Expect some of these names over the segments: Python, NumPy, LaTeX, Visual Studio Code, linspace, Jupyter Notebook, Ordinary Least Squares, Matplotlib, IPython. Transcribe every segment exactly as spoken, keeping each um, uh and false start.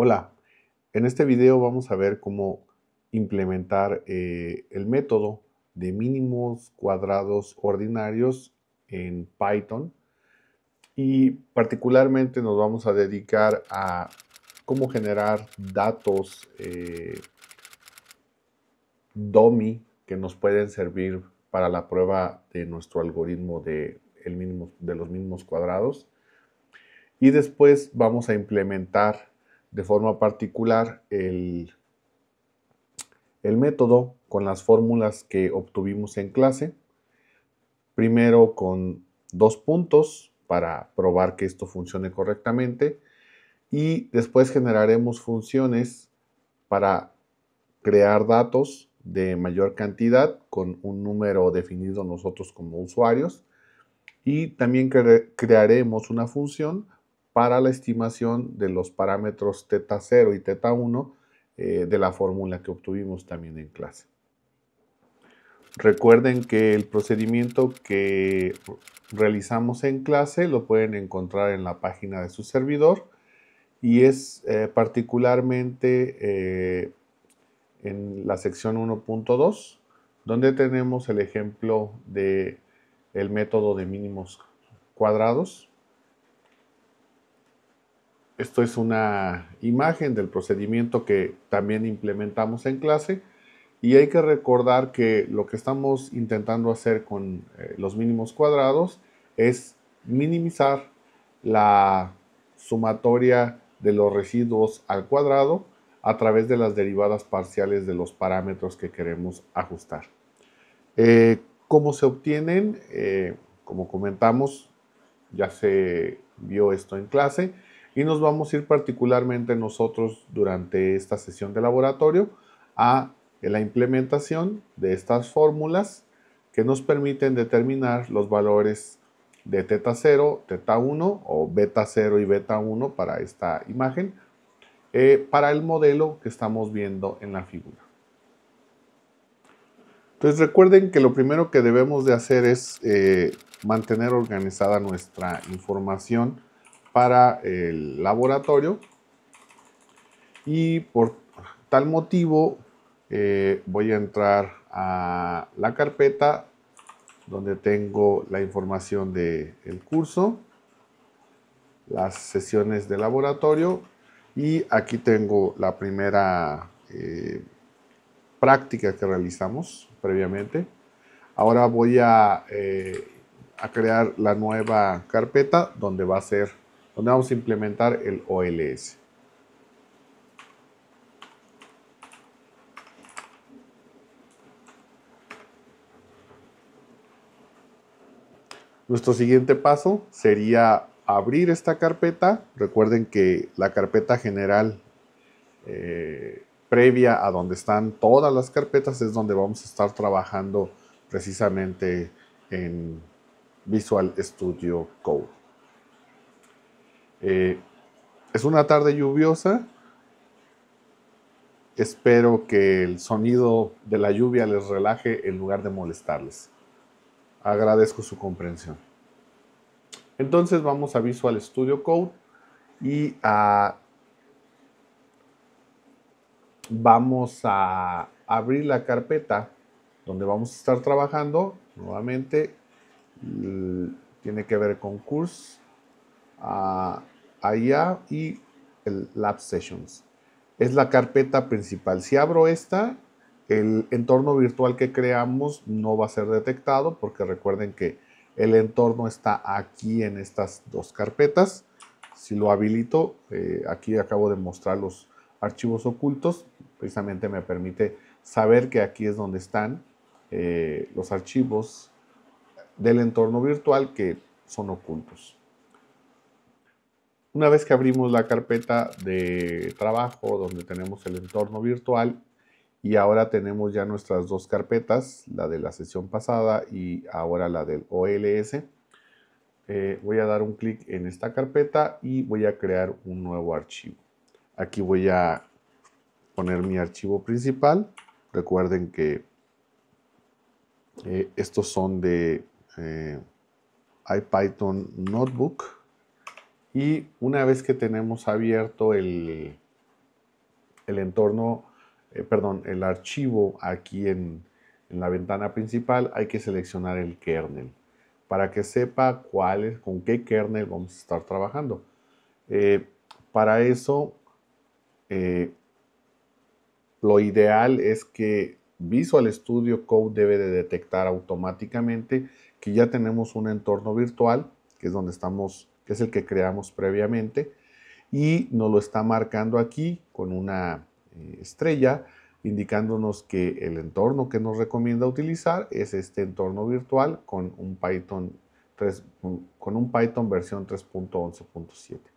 Hola, en este video vamos a ver cómo implementar eh, el método de mínimos cuadrados ordinarios en Python y particularmente nos vamos a dedicar a cómo generar datos eh, dummy que nos pueden servir para la prueba de nuestro algoritmo de, el mínimo, de los mínimos cuadrados. Y después vamos a implementar de forma particular el, el método con las fórmulas que obtuvimos en clase. Primero con dos puntos para probar que esto funcione correctamente. Y después generaremos funciones para crear datos de mayor cantidad con un número definido nosotros como usuarios. Y también cre- crearemos una función para la estimación de los parámetros θ cero y θ uno eh, de la fórmula que obtuvimos también en clase. Recuerden que el procedimiento que realizamos en clase lo pueden encontrar en la página de su servidor y es eh, particularmente eh, en la sección uno punto dos, donde tenemos el ejemplo de el método de mínimos cuadrados. Esto es una imagen del procedimiento que también implementamos en clase y hay que recordar que lo que estamos intentando hacer con eh, los mínimos cuadrados es minimizar la sumatoria de los residuos al cuadrado a través de las derivadas parciales de los parámetros que queremos ajustar. Eh, ¿Cómo se obtienen? Eh, como comentamos, ya se vio esto en clase. Y nos vamos a ir particularmente nosotros durante esta sesión de laboratorio a la implementación de estas fórmulas que nos permiten determinar los valores de θ cero, θ uno o beta cero y beta uno para esta imagen eh, para el modelo que estamos viendo en la figura. Entonces recuerden que lo primero que debemos de hacer es eh, mantener organizada nuestra información para el laboratorio y por tal motivo eh, voy a entrar a la carpeta donde tengo la información del curso, las sesiones de laboratorio y aquí tengo la primera eh, práctica que realizamos previamente. Ahora voy a, eh, a crear la nueva carpeta donde va a ser donde vamos a implementar el O L S. Nuestro siguiente paso sería abrir esta carpeta. Recuerden que la carpeta general eh, previa a donde están todas las carpetas es donde vamos a estar trabajando precisamente en Visual Studio Code. Eh, es una tarde lluviosa, espero que el sonido de la lluvia les relaje en lugar de molestarles. Agradezco su comprensión. Entonces vamos a Visual Studio Code y a, vamos a abrir la carpeta donde vamos a estar trabajando. Nuevamente tiene que ver con curso. Uh, allá y el Lab Sessions es la carpeta principal. Si abro esta, el entorno virtual que creamos no va a ser detectado porque recuerden que el entorno está aquí en estas dos carpetas. Si lo habilito, eh, aquí acabo de mostrar los archivos ocultos, precisamente me permite saber que aquí es donde están eh, los archivos del entorno virtual que son ocultos. Una vez que abrimos la carpeta de trabajo donde tenemos el entorno virtual y ahora tenemos ya nuestras dos carpetas, la de la sesión pasada y ahora la del O L S, eh, voy a dar un clic en esta carpeta y voy a crear un nuevo archivo. Aquí voy a poner mi archivo principal. Recuerden que eh, estos son de eh, IPython Notebook. Y una vez que tenemos abierto el, el entorno, eh, perdón, el archivo aquí en, en la ventana principal, hay que seleccionar el kernel para que sepa cuál es, con qué kernel vamos a estar trabajando. Eh, para eso, eh, lo ideal es que Visual Studio Code debe de detectar automáticamente que ya tenemos un entorno virtual, que es donde estamos, que es el que creamos previamente, y nos lo está marcando aquí con una eh, estrella, indicándonos que el entorno que nos recomienda utilizar es este entorno virtual con un Python tres, con un Python versión tres punto once punto siete.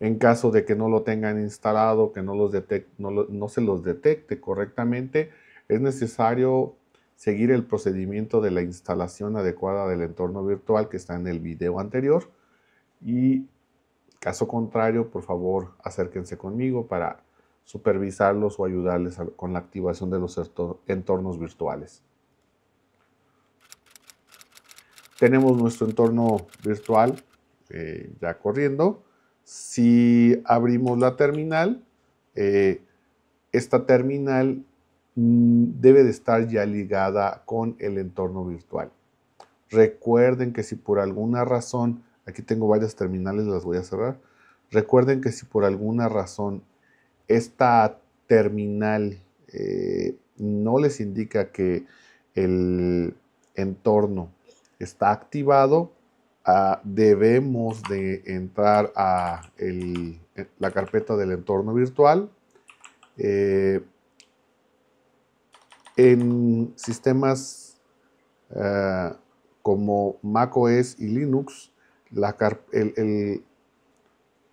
En caso de que no lo tengan instalado, que no, los detect, no, lo, no se los detecte correctamente, es necesario seguir el procedimiento de la instalación adecuada del entorno virtual que está en el video anterior, y caso contrario, por favor, acérquense conmigo para supervisarlos o ayudarles a, con la activación de los entornos virtuales. Tenemos nuestro entorno virtual eh, ya corriendo. Si abrimos la terminal, eh, esta terminal debe de estar ya ligada con el entorno virtual. Recuerden que si por alguna razón, aquí tengo varias terminales, las voy a cerrar. Recuerden que si por alguna razón esta terminal eh, no les indica que el entorno está activado, Uh, debemos de entrar a el, la carpeta del entorno virtual. Eh, en sistemas uh, como macOS y Linux, la el, el,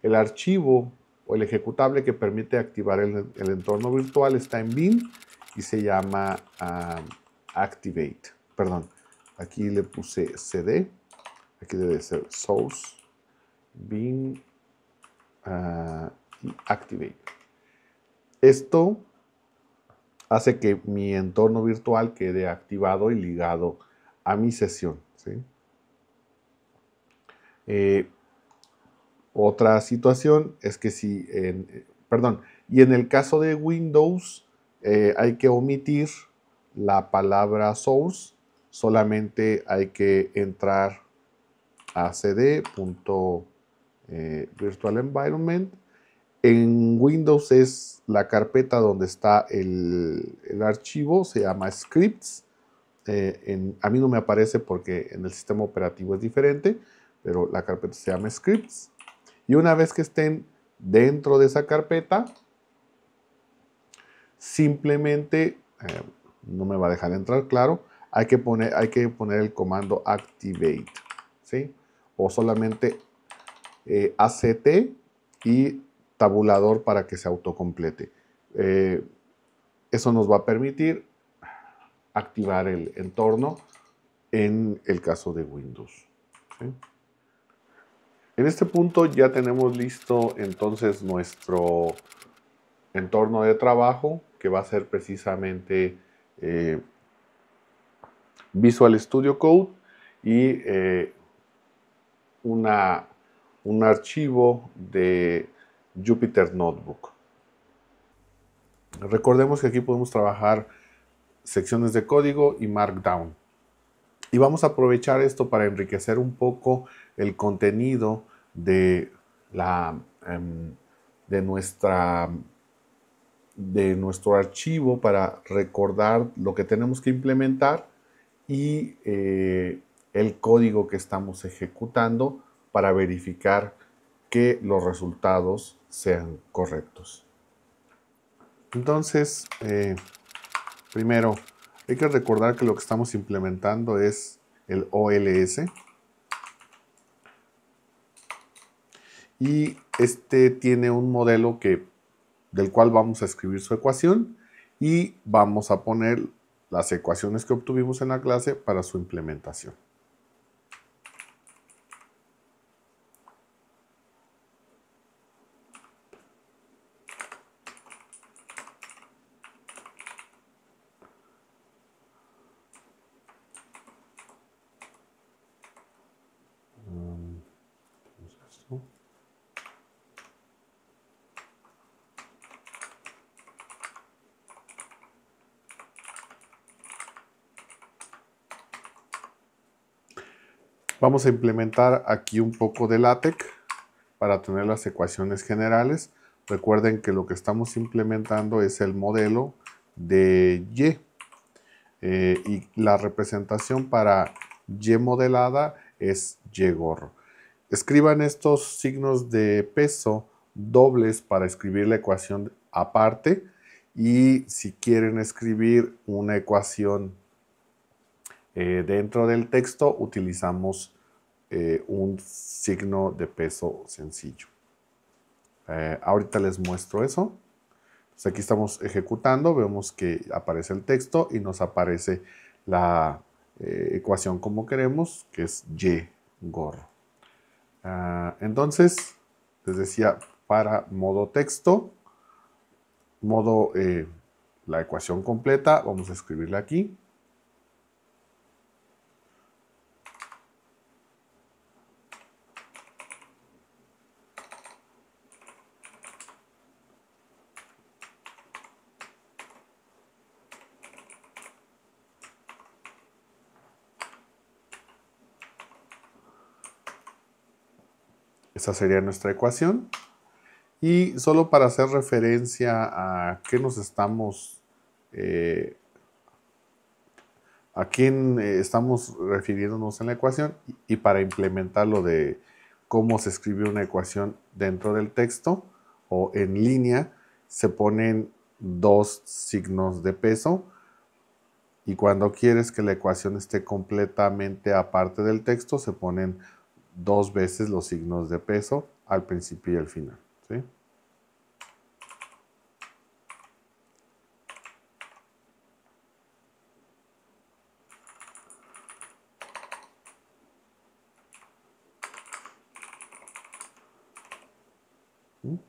el archivo o el ejecutable que permite activar el, el entorno virtual está en bin y se llama uh, Activate. Perdón, aquí le puse C D. Aquí debe ser source, bin uh, y activate. Esto hace que mi entorno virtual quede activado y ligado a mi sesión, ¿sí? Eh, otra situación es que si, en, perdón, y en el caso de Windows eh, hay que omitir la palabra source, solamente hay que entrar acd.virtualenvironment. En Windows es la carpeta donde está el, el archivo, se llama scripts. Eh, en, a mí no me aparece porque en el sistema operativo es diferente, pero la carpeta se llama scripts. Y una vez que estén dentro de esa carpeta, simplemente, eh, no me va a dejar entrar, claro, hay que poner, hay que poner el comando activate, ¿sí? O solamente eh, act y tabulador para que se autocomplete. Eh, eso nos va a permitir activar el entorno en el caso de Windows, ¿sí? En este punto ya tenemos listo entonces nuestro entorno de trabajo, que va a ser precisamente eh, Visual Studio Code y eh, Una, un archivo de Jupyter Notebook. Recordemos que aquí podemos trabajar secciones de código y Markdown. Y vamos a aprovechar esto para enriquecer un poco el contenido de, la, de, nuestra, de nuestro archivo para recordar lo que tenemos que implementar y eh, el código que estamos ejecutando para verificar que los resultados sean correctos. Entonces, eh, primero hay que recordar que lo que estamos implementando es el O L S. Y este tiene un modelo que, del cual vamos a escribir su ecuación y vamos a poner las ecuaciones que obtuvimos en la clase para su implementación. Vamos a implementar aquí un poco de LaTeX para tener las ecuaciones generales. Recuerden que lo que estamos implementando es el modelo de Y. Eh, y la representación para Y modelada es Y gorro. Escriban estos signos de peso dobles para escribir la ecuación aparte. Y si quieren escribir una ecuación eh, dentro del texto, utilizamos eh, un signo de peso sencillo. Eh, ahorita les muestro eso. Entonces aquí estamos ejecutando, vemos que aparece el texto y nos aparece la eh, ecuación como queremos, que es Y gorro. Uh, entonces, les decía, para modo texto, modo eh, la ecuación completa, vamos a escribirla aquí. Esta sería nuestra ecuación. Y solo para hacer referencia a qué nos estamos, eh, a quién eh, estamos refiriéndonos en la ecuación y, y para implementar lo de cómo se escribe una ecuación dentro del texto o en línea, se ponen dos signos de peso y cuando quieres que la ecuación esté completamente aparte del texto, se ponen dos veces los signos de peso al principio y al final. ¿Sí? ¿Sí?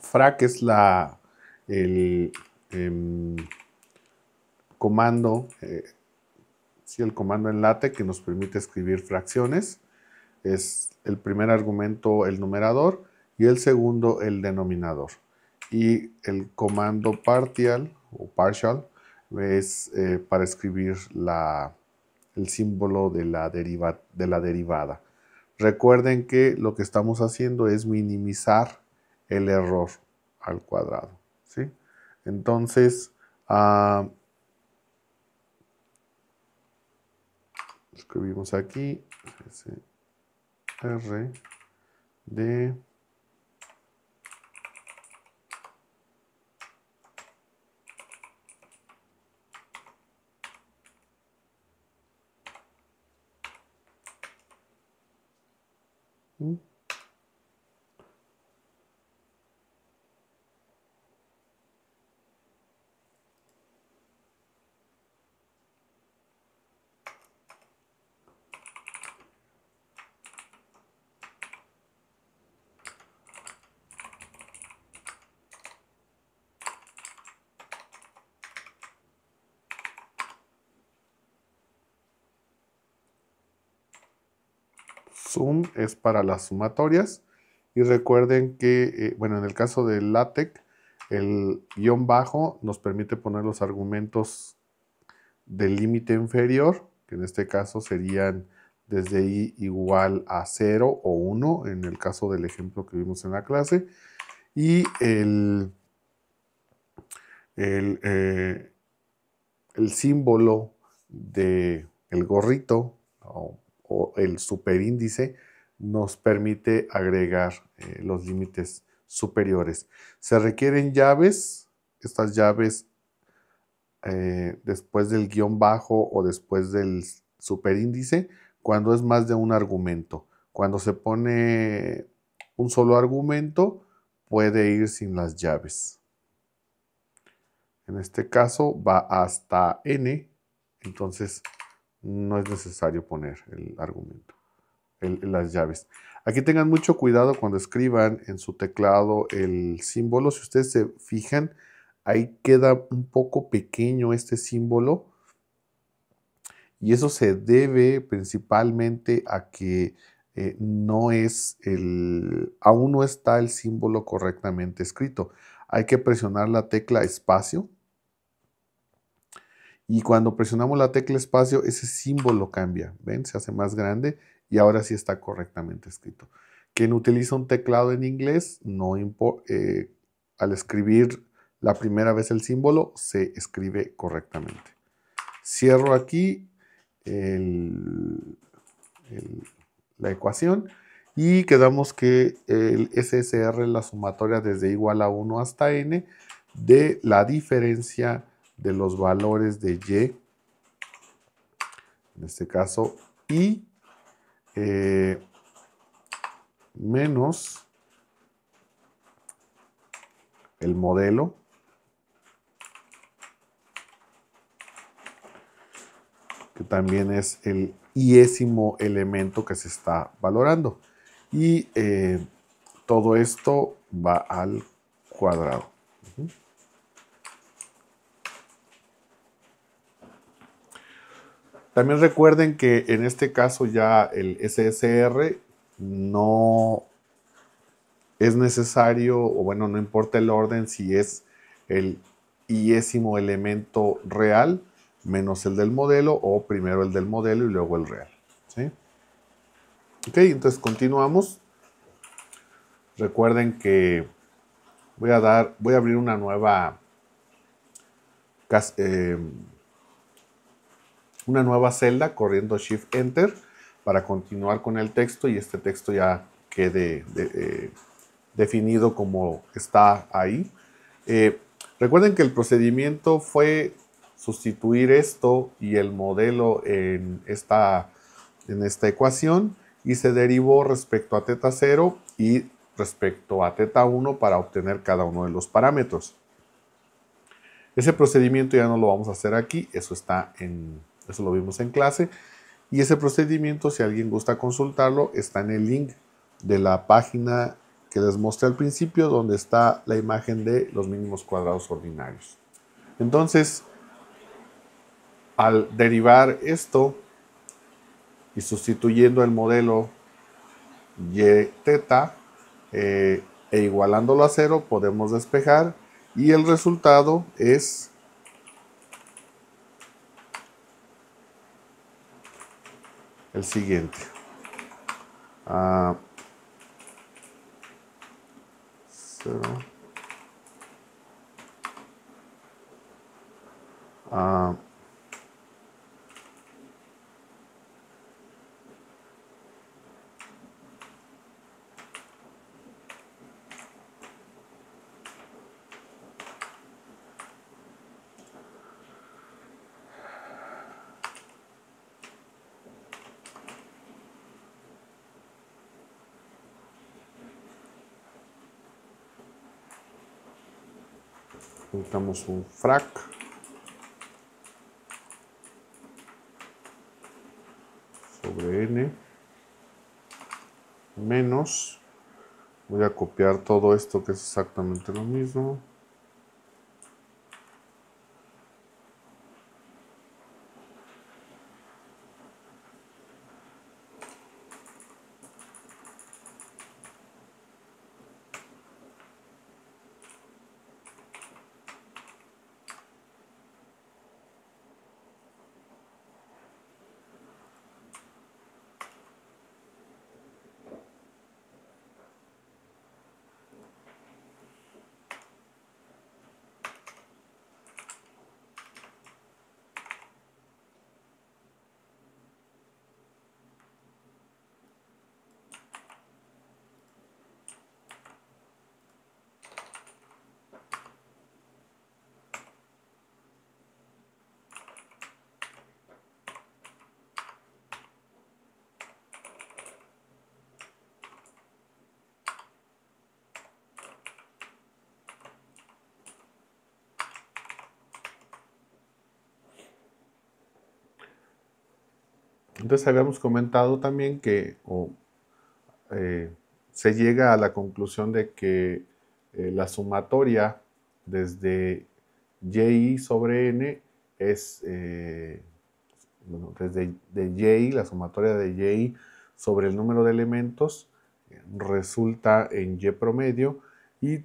Frac es la, el eh, comando, eh, sí, el comando en LaTeX que nos permite escribir fracciones. Es el primer argumento el numerador y el segundo el denominador. Y el comando partial o partial es eh, para escribir la, el símbolo de la, deriva, de la derivada. Recuerden que lo que estamos haciendo es minimizar el error al cuadrado, ¿sí? Entonces, uh, escribimos aquí R de ¿sí? Sum es para las sumatorias y recuerden que, eh, bueno, en el caso de LaTeX, el guión bajo nos permite poner los argumentos del límite inferior, que en este caso serían desde i igual a cero o uno, en el caso del ejemplo que vimos en la clase, y el, el, eh, el símbolo del gorrito o, o el superíndice nos permite agregar eh, los límites superiores. Se requieren llaves, estas llaves eh, después del guión bajo o después del superíndice, cuando es más de un argumento. Cuando se pone un solo argumento, puede ir sin las llaves. En este caso va hasta n, entonces no es necesario poner el argumento, el, las llaves. Aquí tengan mucho cuidado cuando escriban en su teclado el símbolo. Si ustedes se fijan, ahí queda un poco pequeño este símbolo. Y eso se debe principalmente a que eh, no es el, aún no está el símbolo correctamente escrito. Hay que presionar la tecla espacio. Y cuando presionamos la tecla espacio, ese símbolo cambia. ¿Ven? Se hace más grande y ahora sí está correctamente escrito. Quien utiliza un teclado en inglés, no importa, eh, al escribir la primera vez el símbolo, se escribe correctamente. Cierro aquí el, el, la ecuación y quedamos que el S S R es la sumatoria desde igual a uno hasta n de la diferencia de los valores de y, en este caso i, eh, menos el modelo que también es el iésimo elemento que se está valorando, y eh, todo esto va al cuadrado. Uh-huh. También recuerden que en este caso ya el S S R no es necesario, o bueno, no importa el orden, si es el iésimo elemento real menos el del modelo, o primero el del modelo y luego el real. ¿Sí? Ok, entonces continuamos. Recuerden que voy a dar, voy a abrir una nueva eh, una nueva celda corriendo Shift Enter para continuar con el texto y este texto ya quede de, eh, definido como está ahí. Eh, recuerden que el procedimiento fue sustituir esto y el modelo en esta, en esta ecuación y se derivó respecto a teta cero y respecto a teta uno para obtener cada uno de los parámetros. Ese procedimiento ya no lo vamos a hacer aquí, eso está en... Eso lo vimos en clase. Y ese procedimiento, si alguien gusta consultarlo, está en el link de la página que les mostré al principio, donde está la imagen de los mínimos cuadrados ordinarios. Entonces, al derivar esto y sustituyendo el modelo y teta eh, e igualándolo a cero, podemos despejar y el resultado es el siguiente. Uh, cero. Uh, Juntamos un frac sobre n menos, voy a copiar todo esto que es exactamente lo mismo, Entonces habíamos comentado también que oh, eh, se llega a la conclusión de que eh, la sumatoria desde yi sobre n es, eh, bueno, desde de yi, la sumatoria de yi sobre el número de elementos resulta en y promedio, y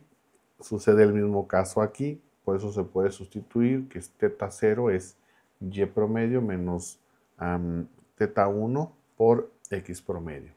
sucede el mismo caso aquí, por eso se puede sustituir que es teta cero es y promedio menos um, teta uno por x promedio.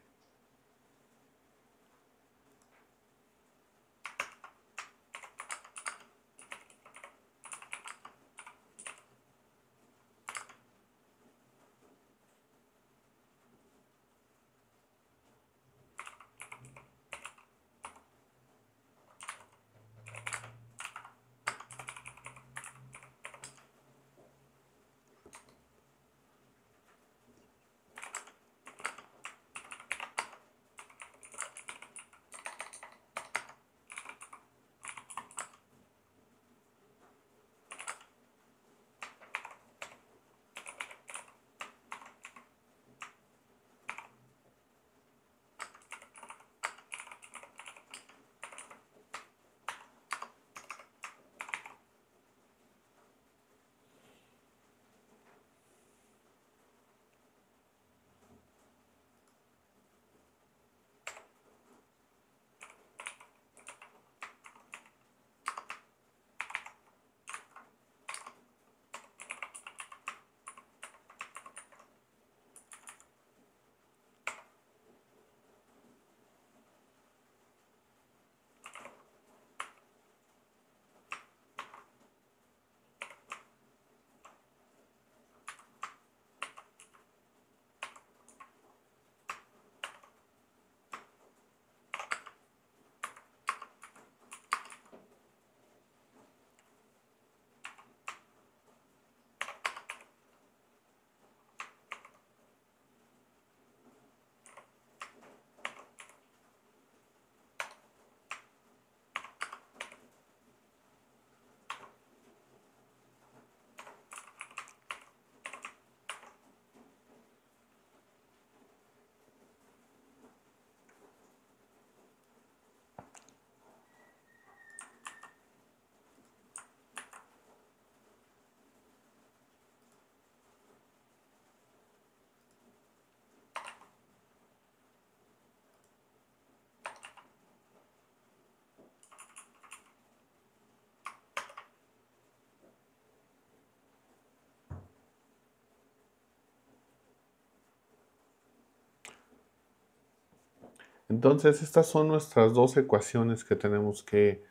Entonces, estas son nuestras dos ecuaciones que tenemos que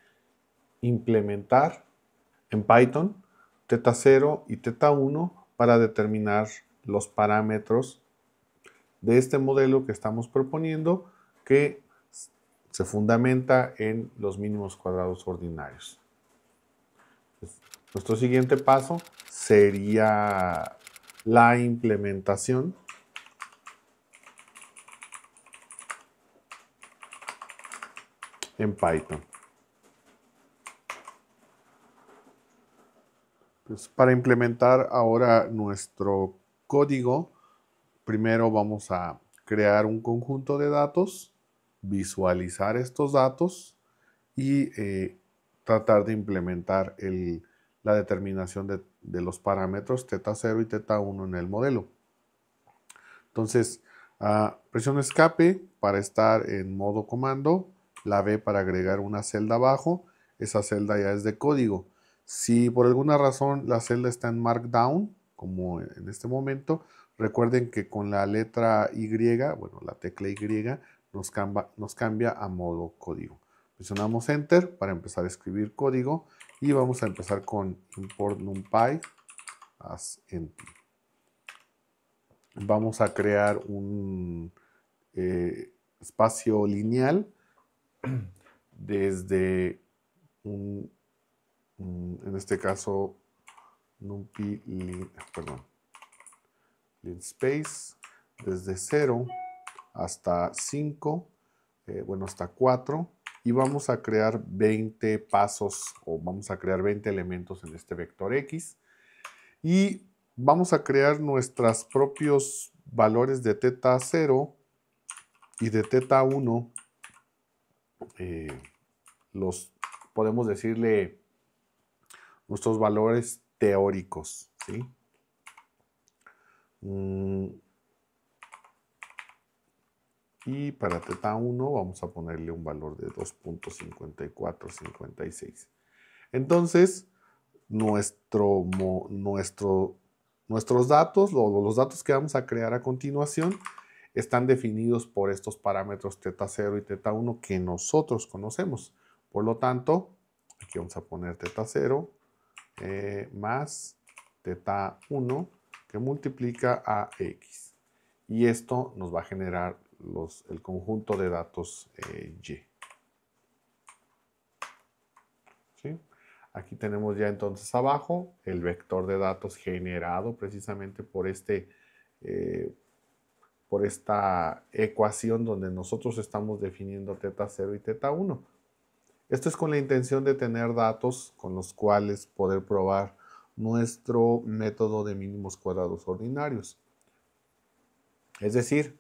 implementar en Python, teta cero y teta uno, para determinar los parámetros de este modelo que estamos proponiendo, que se fundamenta en los mínimos cuadrados ordinarios. Nuestro siguiente paso sería la implementación. En Python. Pues para implementar ahora nuestro código, primero vamos a crear un conjunto de datos, visualizar estos datos y eh, tratar de implementar el, la determinación de, de los parámetros teta cero y teta uno en el modelo. Entonces, uh, presiono escape para estar en modo comando, la B para agregar una celda abajo, esa celda ya es de código. Si por alguna razón la celda está en Markdown, como en este momento, recuerden que con la letra Y, bueno, la tecla Y, nos cambia, nos cambia a modo código. Presionamos Enter para empezar a escribir código y vamos a empezar con import NumPy as empty. Vamos a crear un eh, espacio lineal desde un, en este caso, numpy, perdón, linspace, desde cero hasta cinco, eh, bueno, hasta cuatro, y vamos a crear veinte pasos, o vamos a crear veinte elementos en este vector X, y vamos a crear nuestros propios valores de teta cero y de teta uno, eh, los podemos decirle nuestros valores teóricos, ¿sí? Mm. Y para teta uno vamos a ponerle un valor de dos punto cincuenta y cuatro cincuenta y seis. Entonces, nuestro, nuestro, nuestros datos, lo, los datos que vamos a crear a continuación, están definidos por estos parámetros teta cero y teta uno que nosotros conocemos. Por lo tanto, aquí vamos a poner teta cero eh, más teta uno que multiplica a x. Y esto nos va a generar Los, el conjunto de datos eh, Y. ¿Sí? Aquí tenemos ya entonces abajo el vector de datos generado precisamente por, este, eh, por esta ecuación donde nosotros estamos definiendo teta cero y teta uno. Esto es con la intención de tener datos con los cuales poder probar nuestro método de mínimos cuadrados ordinarios. Es decir,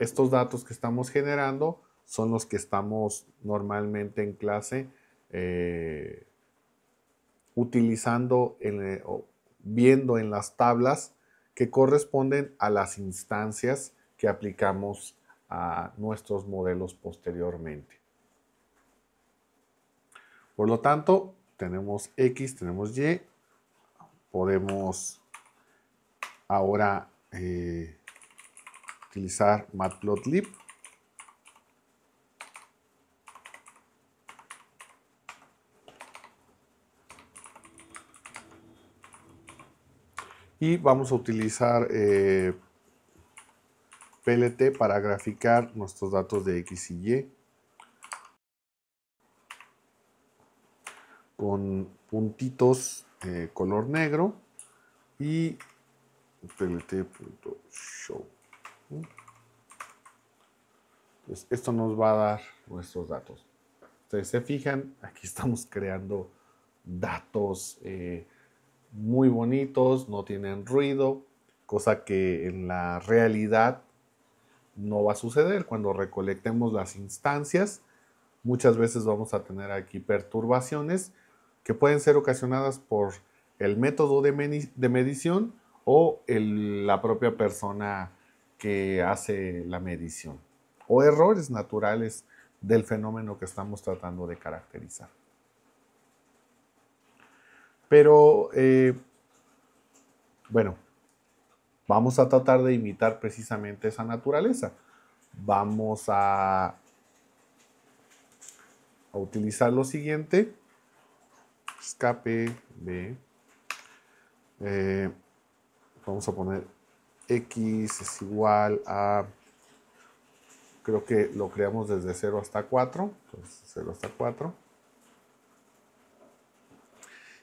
estos datos que estamos generando son los que estamos normalmente en clase eh, utilizando, en, o viendo en las tablas que corresponden a las instancias que aplicamos a nuestros modelos posteriormente. Por lo tanto, tenemos X, tenemos Y. Podemos ahora Eh, utilizar Matplotlib y vamos a utilizar eh, P L T para graficar nuestros datos de X y Y con puntitos eh, color negro y P L T punto show. Pues esto nos va a dar nuestros datos. Ustedes se fijan, aquí estamos creando datos eh, muy bonitos, no tienen ruido, cosa que en la realidad no va a suceder. Cuando recolectemos las instancias, muchas veces vamos a tener aquí perturbaciones que pueden ser ocasionadas por el método de, de medición o el, la propia persona que hace la medición, o errores naturales del fenómeno que estamos tratando de caracterizar. Pero, eh, bueno, vamos a tratar de imitar precisamente esa naturaleza. Vamos a, a utilizar lo siguiente. Escape B. Eh, vamos a poner X es igual a, creo que lo creamos desde cero hasta cuatro, entonces cero hasta cuatro.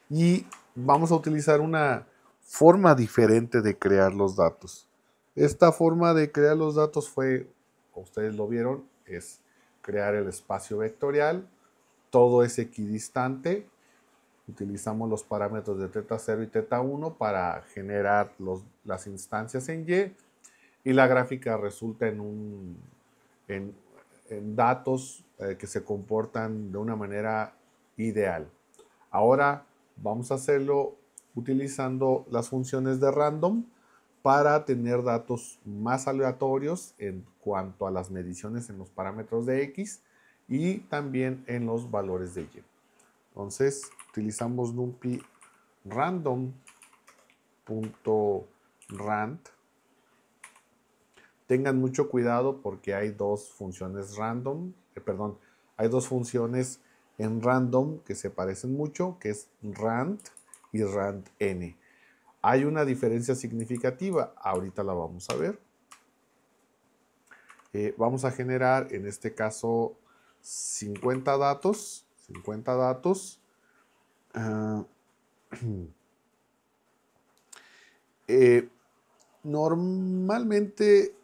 Y vamos a utilizar una forma diferente de crear los datos. Esta forma de crear los datos fue, ustedes lo vieron, es crear el espacio vectorial, todo es equidistante. Utilizamos los parámetros de teta cero y teta uno para generar los, las instancias en Y, y la gráfica resulta en, un, en, en datos eh, que se comportan de una manera ideal. Ahora vamos a hacerlo utilizando las funciones de random para tener datos más aleatorios en cuanto a las mediciones en los parámetros de X y también en los valores de Y. Entonces, utilizamos NumPy random.rand. Tengan mucho cuidado porque hay dos funciones random, eh, perdón, hay dos funciones en random que se parecen mucho, que es rand y randn. Hay una diferencia significativa, ahorita la vamos a ver. Eh, vamos a generar en este caso cincuenta datos, cincuenta datos. Uh, eh, normalmente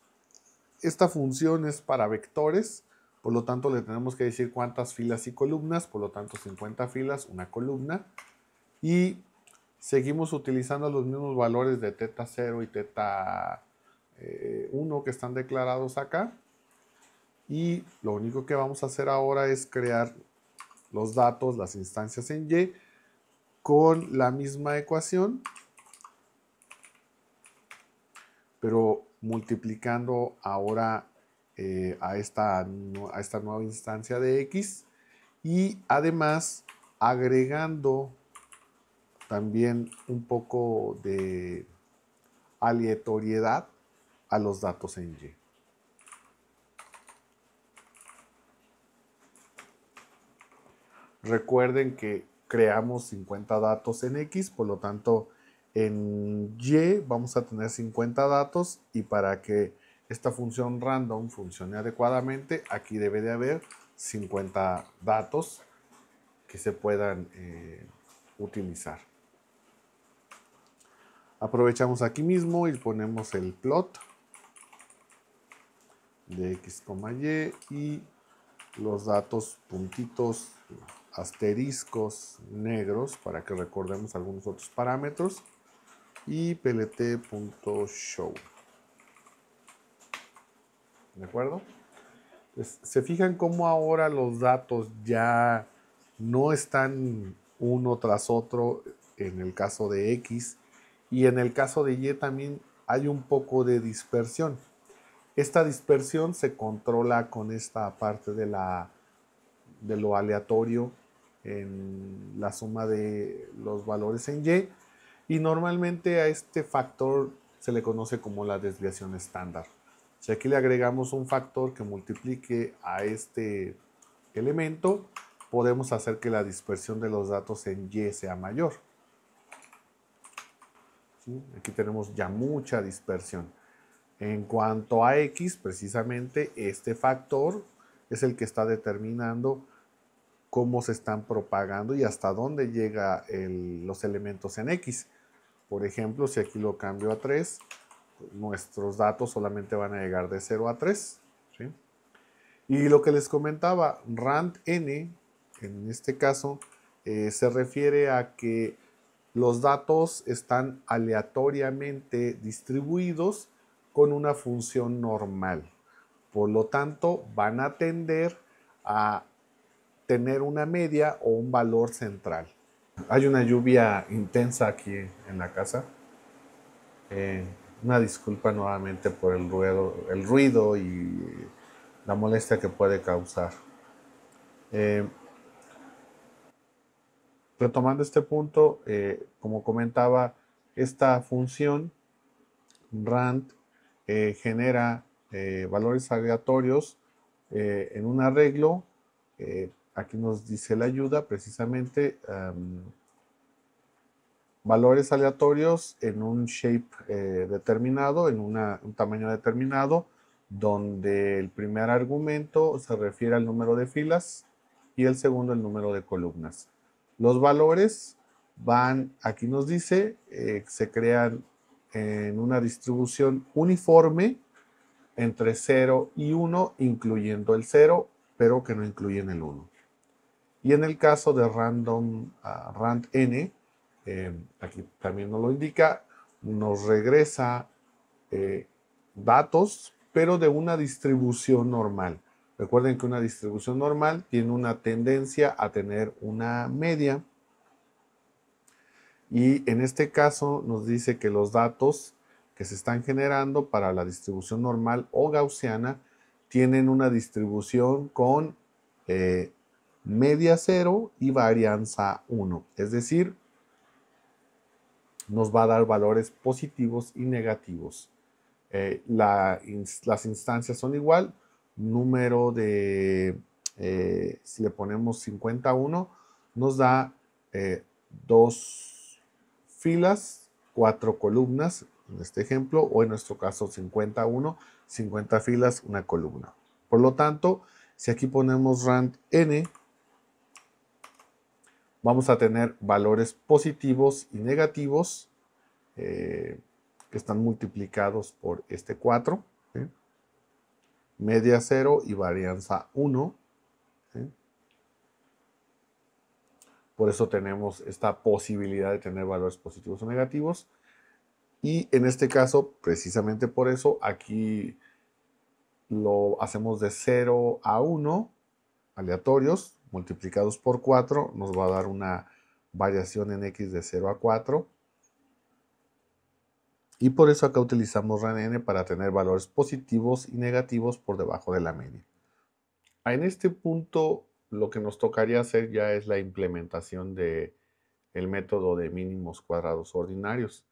esta función es para vectores, por lo tanto le tenemos que decir cuántas filas y columnas, por lo tanto cincuenta filas, una columna, y seguimos utilizando los mismos valores de teta cero y teta eh, uno que están declarados acá. Y lo único que vamos a hacer ahora es crear los datos, las instancias en Y, con la misma ecuación, pero multiplicando ahora eh, a, esta, a esta nueva instancia de X, y además agregando también un poco de aleatoriedad a los datos en Y. Recuerden que creamos cincuenta datos en X, por lo tanto en Y vamos a tener cincuenta datos, y para que esta función random funcione adecuadamente, aquí debe de haber cincuenta datos que se puedan eh, utilizar. Aprovechamos aquí mismo y ponemos el plot de X, Y, y los datos puntitos, asteriscos negros, para que recordemos algunos otros parámetros, y plt.show. ¿De acuerdo? Pues, se fijan cómo ahora los datos ya no están uno tras otro en el caso de X, y en el caso de Y también hay un poco de dispersión. Esta dispersión se controla con esta parte de la de lo aleatorio en la suma de los valores en Y, y normalmente a este factor se le conoce como la desviación estándar. Si aquí le agregamos un factor que multiplique a este elemento, podemos hacer que la dispersión de los datos en Y sea mayor. ¿Sí? Aquí tenemos ya mucha dispersión. En cuanto a X, precisamente este factor es el que está determinando cómo se están propagando y hasta dónde llegan el, los elementos en X. Por ejemplo, si aquí lo cambio a tres, nuestros datos solamente van a llegar de cero a tres. ¿Sí? Y lo que les comentaba, rand n, en este caso, eh, se refiere a que los datos están aleatoriamente distribuidos con una función normal. Por lo tanto, van a tender a tener una media o un valor central. Hay una lluvia intensa aquí en la casa. Eh, una disculpa nuevamente por el ruido, el ruido y la molestia que puede causar. Eh, retomando este punto, eh, como comentaba, esta función rand eh, genera Eh, valores aleatorios eh, en un arreglo. Eh, aquí nos dice la ayuda precisamente um, valores aleatorios en un shape eh, determinado, en una, un tamaño determinado, donde el primer argumento se refiere al número de filas y el segundo el número de columnas. Los valores van, aquí nos dice, eh, se crean en una distribución uniforme entre cero y uno, incluyendo el cero, pero que no incluyen el uno. Y en el caso de random, uh, rand n, eh, aquí también nos lo indica, nos regresa eh, datos, pero de una distribución normal. Recuerden que una distribución normal tiene una tendencia a tener una media. Y en este caso nos dice que los datos que se están generando para la distribución normal o gaussiana tienen una distribución con eh, media cero y varianza uno. Es decir, nos va a dar valores positivos y negativos. Eh, la, ins, las instancias son igual. Número de, eh, si le ponemos cincuenta a uno, nos da eh, dos filas, cuatro columnas. En este ejemplo, o en nuestro caso cincuenta a uno, cincuenta filas, una columna. Por lo tanto, si aquí ponemos rand n, vamos a tener valores positivos y negativos eh, que están multiplicados por este cuatro, ¿sí? Media cero y varianza uno, ¿sí? Por eso tenemos esta posibilidad de tener valores positivos o negativos. Y en este caso, precisamente por eso, aquí lo hacemos de cero a uno, aleatorios, multiplicados por cuatro, nos va a dar una variación en X de cero a cuatro. Y por eso acá utilizamos RanN para tener valores positivos y negativos por debajo de la media. En este punto, lo que nos tocaría hacer ya es la implementación del método de mínimos cuadrados ordinarios.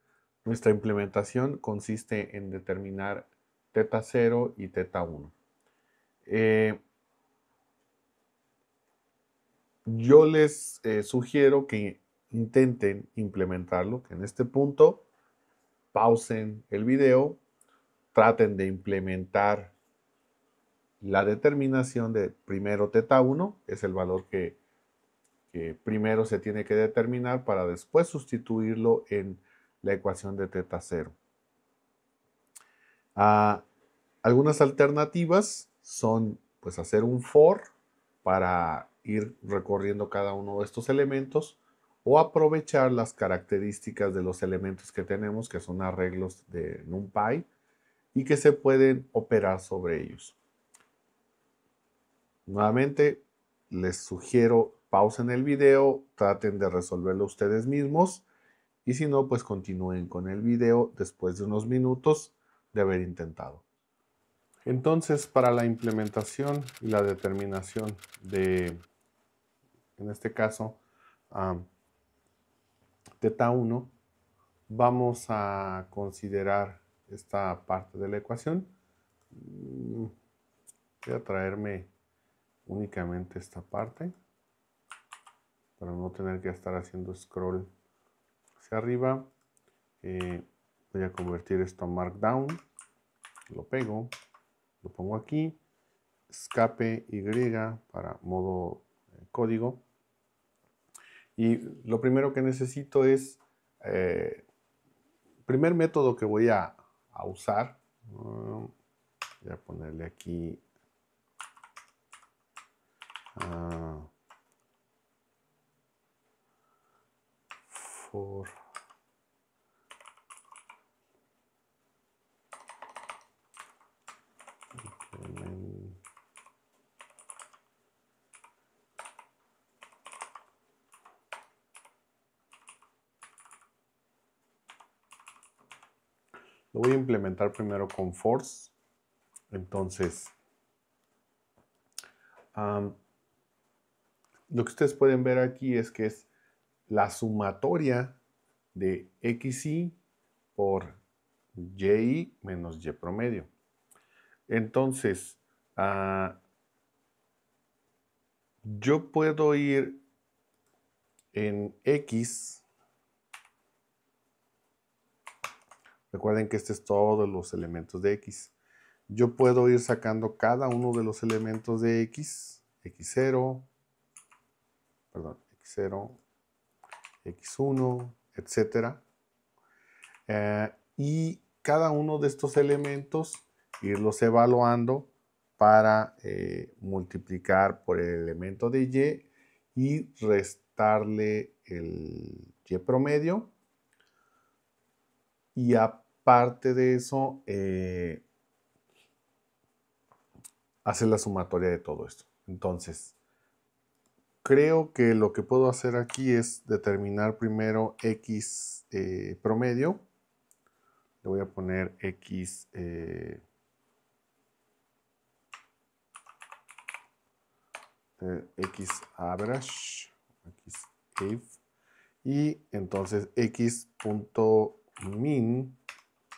Nuestra implementación consiste en determinar teta cero y teta uno. Eh, yo les eh, sugiero que intenten implementarlo, que en este punto pausen el video, traten de implementar la determinación de primero teta uno, es el valor que, que primero se tiene que determinar para después sustituirlo en la ecuación de teta cero. Ah, algunas alternativas son pues hacer un for para ir recorriendo cada uno de estos elementos o aprovechar las características de los elementos que tenemos, que son arreglos de NumPy y que se pueden operar sobre ellos. Nuevamente, les sugiero pausen el video, traten de resolverlo ustedes mismos y si no, pues continúen con el video después de unos minutos de haber intentado. Entonces, para la implementación y la determinación de, en este caso, um, teta uno, vamos a considerar esta parte de la ecuación. Voy a traerme únicamente esta parte para no tener que estar haciendo scroll hacia arriba. Eh, voy a convertir esto a markdown, lo pego, lo pongo aquí, escape Y para modo eh, código, y lo primero que necesito es eh, primer método que voy a, a usar. Uh, voy a ponerle aquí Uh, for implement lo voy a implementar primero con force. Entonces um, lo que ustedes pueden ver aquí es que es la sumatoria de xi por yi menos y promedio. Entonces, uh, yo puedo ir en x. Recuerden que este es todos los elementos de x. Yo puedo ir sacando cada uno de los elementos de x. x cero. Perdón, x cero, x uno, etcétera. Eh, y cada uno de estos elementos irlos evaluando para eh, multiplicar por el elemento de y y restarle el y promedio. Y aparte de eso, eh, hacer la sumatoria de todo esto. Entonces, creo que lo que puedo hacer aquí es determinar primero x eh, promedio. Le voy a poner x eh, x average, x ave, y entonces x.min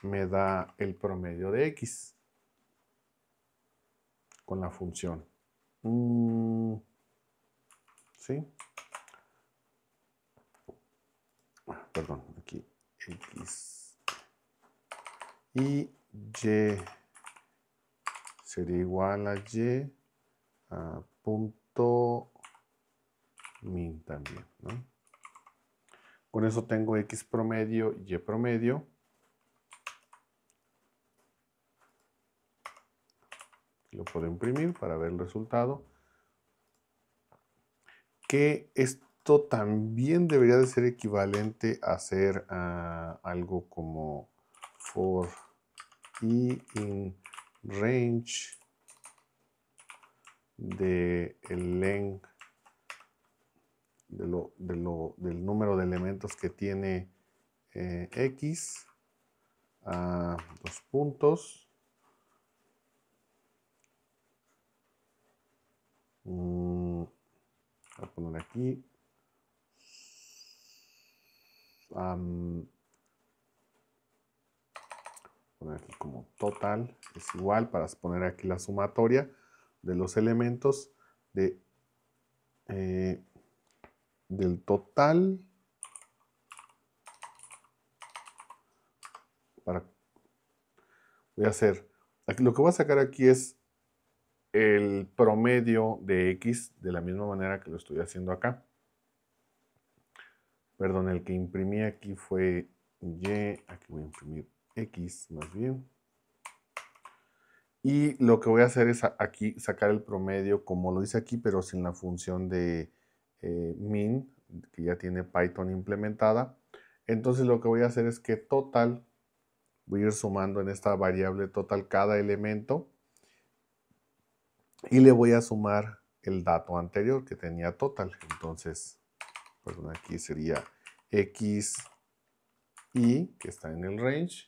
me da el promedio de x con la función. Mm. ¿Sí? Perdón, aquí x y y sería igual a y a punto min también, ¿no? Con eso tengo x promedio, y promedio. Lo puedo imprimir para ver el resultado. Que esto esto también debería de ser equivalente a hacer uh, algo como for i in range de el len de lo, de lo, del número de elementos que tiene eh, x a uh, dos puntos mm, voy a poner aquí um, poner aquí como total es igual para poner aquí la sumatoria de los elementos de eh, del total para voy a hacer aquí, lo que voy a sacar aquí es el promedio de x de la misma manera que lo estoy haciendo acá. Perdón, el que imprimí aquí fue y, aquí voy a imprimir x más bien. Y lo que voy a hacer es aquí sacar el promedio como lo dice aquí, pero sin la función de eh, min, que ya tiene Python implementada. Entonces lo que voy a hacer es que total, voy a ir sumando en esta variable total cada elemento. Y le voy a sumar el dato anterior que tenía total. Entonces, perdón, aquí sería x y, que está en el range.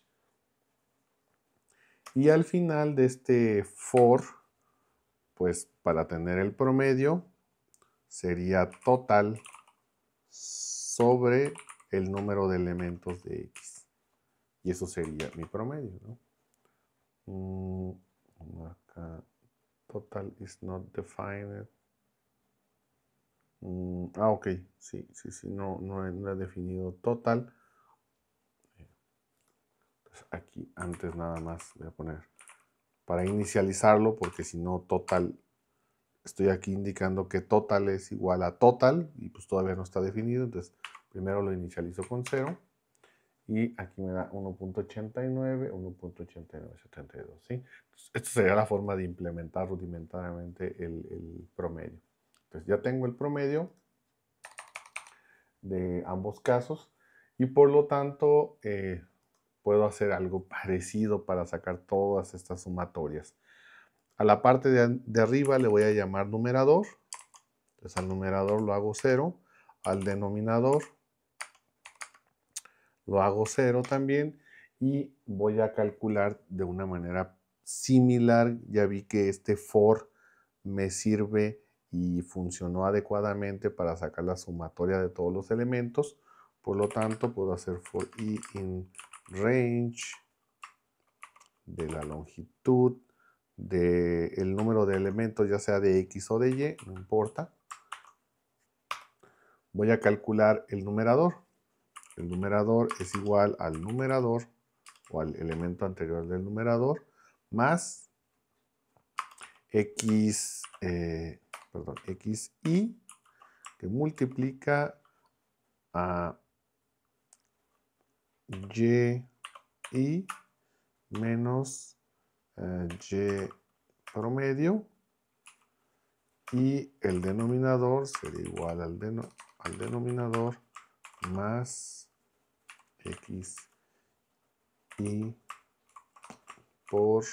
Y al final de este for, pues para tener el promedio, sería total sobre el número de elementos de x. Y eso sería mi promedio, ¿no? Mm, acá, total is not defined. Mm, ah, ok. Sí, sí, sí, no, no, he, no he definido total. Aquí antes nada más voy a poner para inicializarlo, porque si no total, estoy aquí indicando que total es igual a total y pues todavía no está definido. Entonces primero lo inicializo con cero y aquí me da uno punto ochenta y nueve, uno punto ochenta y nueve setenta y dos, ¿sí? Entonces, esta sería la forma de implementar rudimentariamente el, el promedio. Entonces ya tengo el promedio de ambos casos y por lo tanto eh, puedo hacer algo parecido para sacar todas estas sumatorias. A la parte de, de arriba le voy a llamar numerador. Entonces al numerador lo hago cero. Al denominador lo hago cero también. Y voy a calcular de una manera similar. Ya vi que este for me sirve y funcionó adecuadamente para sacar la sumatoria de todos los elementos. Por lo tanto puedo hacer for i in range de la longitud del número de elementos, ya sea de x o de y, no importa. Voy a calcular el numerador. El numerador es igual al numerador o al elemento anterior del numerador más x, eh, perdón, xy que multiplica a y menos uh, y promedio y el denominador sería igual al, deno, al denominador más x y por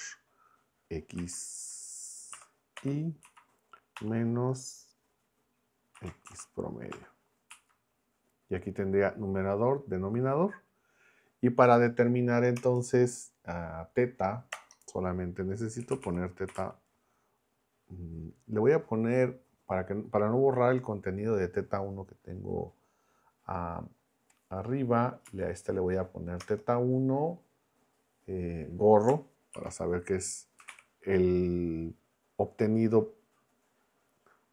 x y menos x promedio. Y aquí tendría numerador, denominador. Y para determinar entonces uh, teta, solamente necesito poner teta. Mm, le voy a poner, para, que, para no borrar el contenido de teta uno que tengo uh, arriba, a este le voy a poner teta uno, eh, gorro, para saber que es el obtenido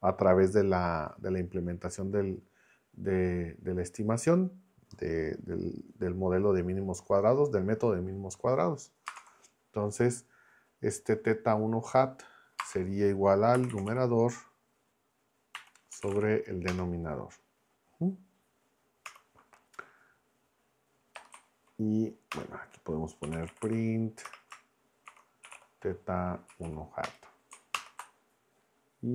a través de la, de la implementación del, de, de la estimación. De, del, del modelo de mínimos cuadrados, del método de mínimos cuadrados. Entonces, este teta uno hat sería igual al numerador sobre el denominador. Y bueno, aquí podemos poner print teta uno hat. Y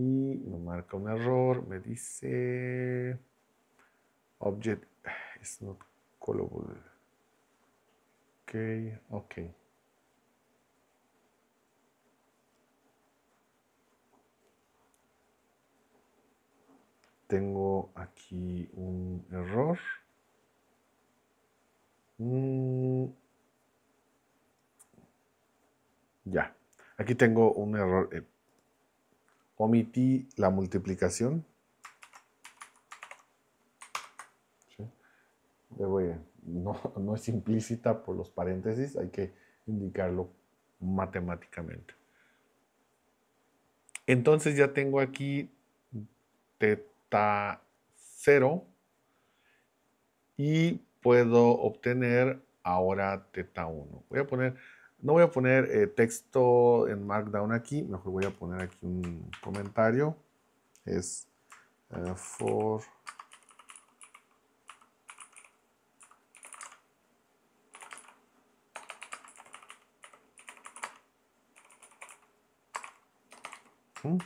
me marca un error, me dice... object is not callable. Okay, okay. Tengo aquí un error. Mm. Ya, aquí tengo un error. Eh, omití la multiplicación. ¿Sí? Debo, no, no es implícita por los paréntesis, hay que indicarlo matemáticamente. Entonces ya tengo aquí teta está cero y puedo obtener ahora teta uno. Voy a poner, no voy a poner eh, texto en markdown aquí, mejor voy a poner aquí un comentario. Es uh, for ¿Mm?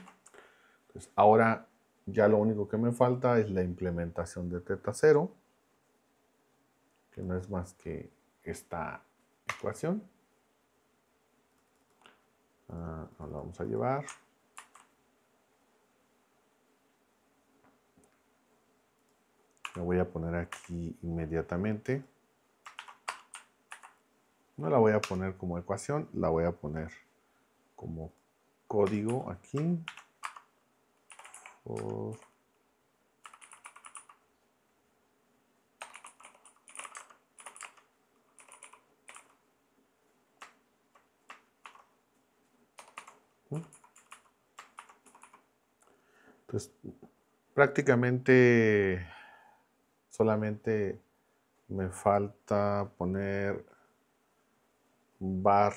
Entonces, ahora ya lo único que me falta es la implementación de teta cero, que no es más que esta ecuación. Ah, la vamos a llevar. La voy a poner aquí inmediatamente. No la voy a poner como ecuación, la voy a poner como código aquí. Por Entonces, prácticamente solamente me falta poner bar,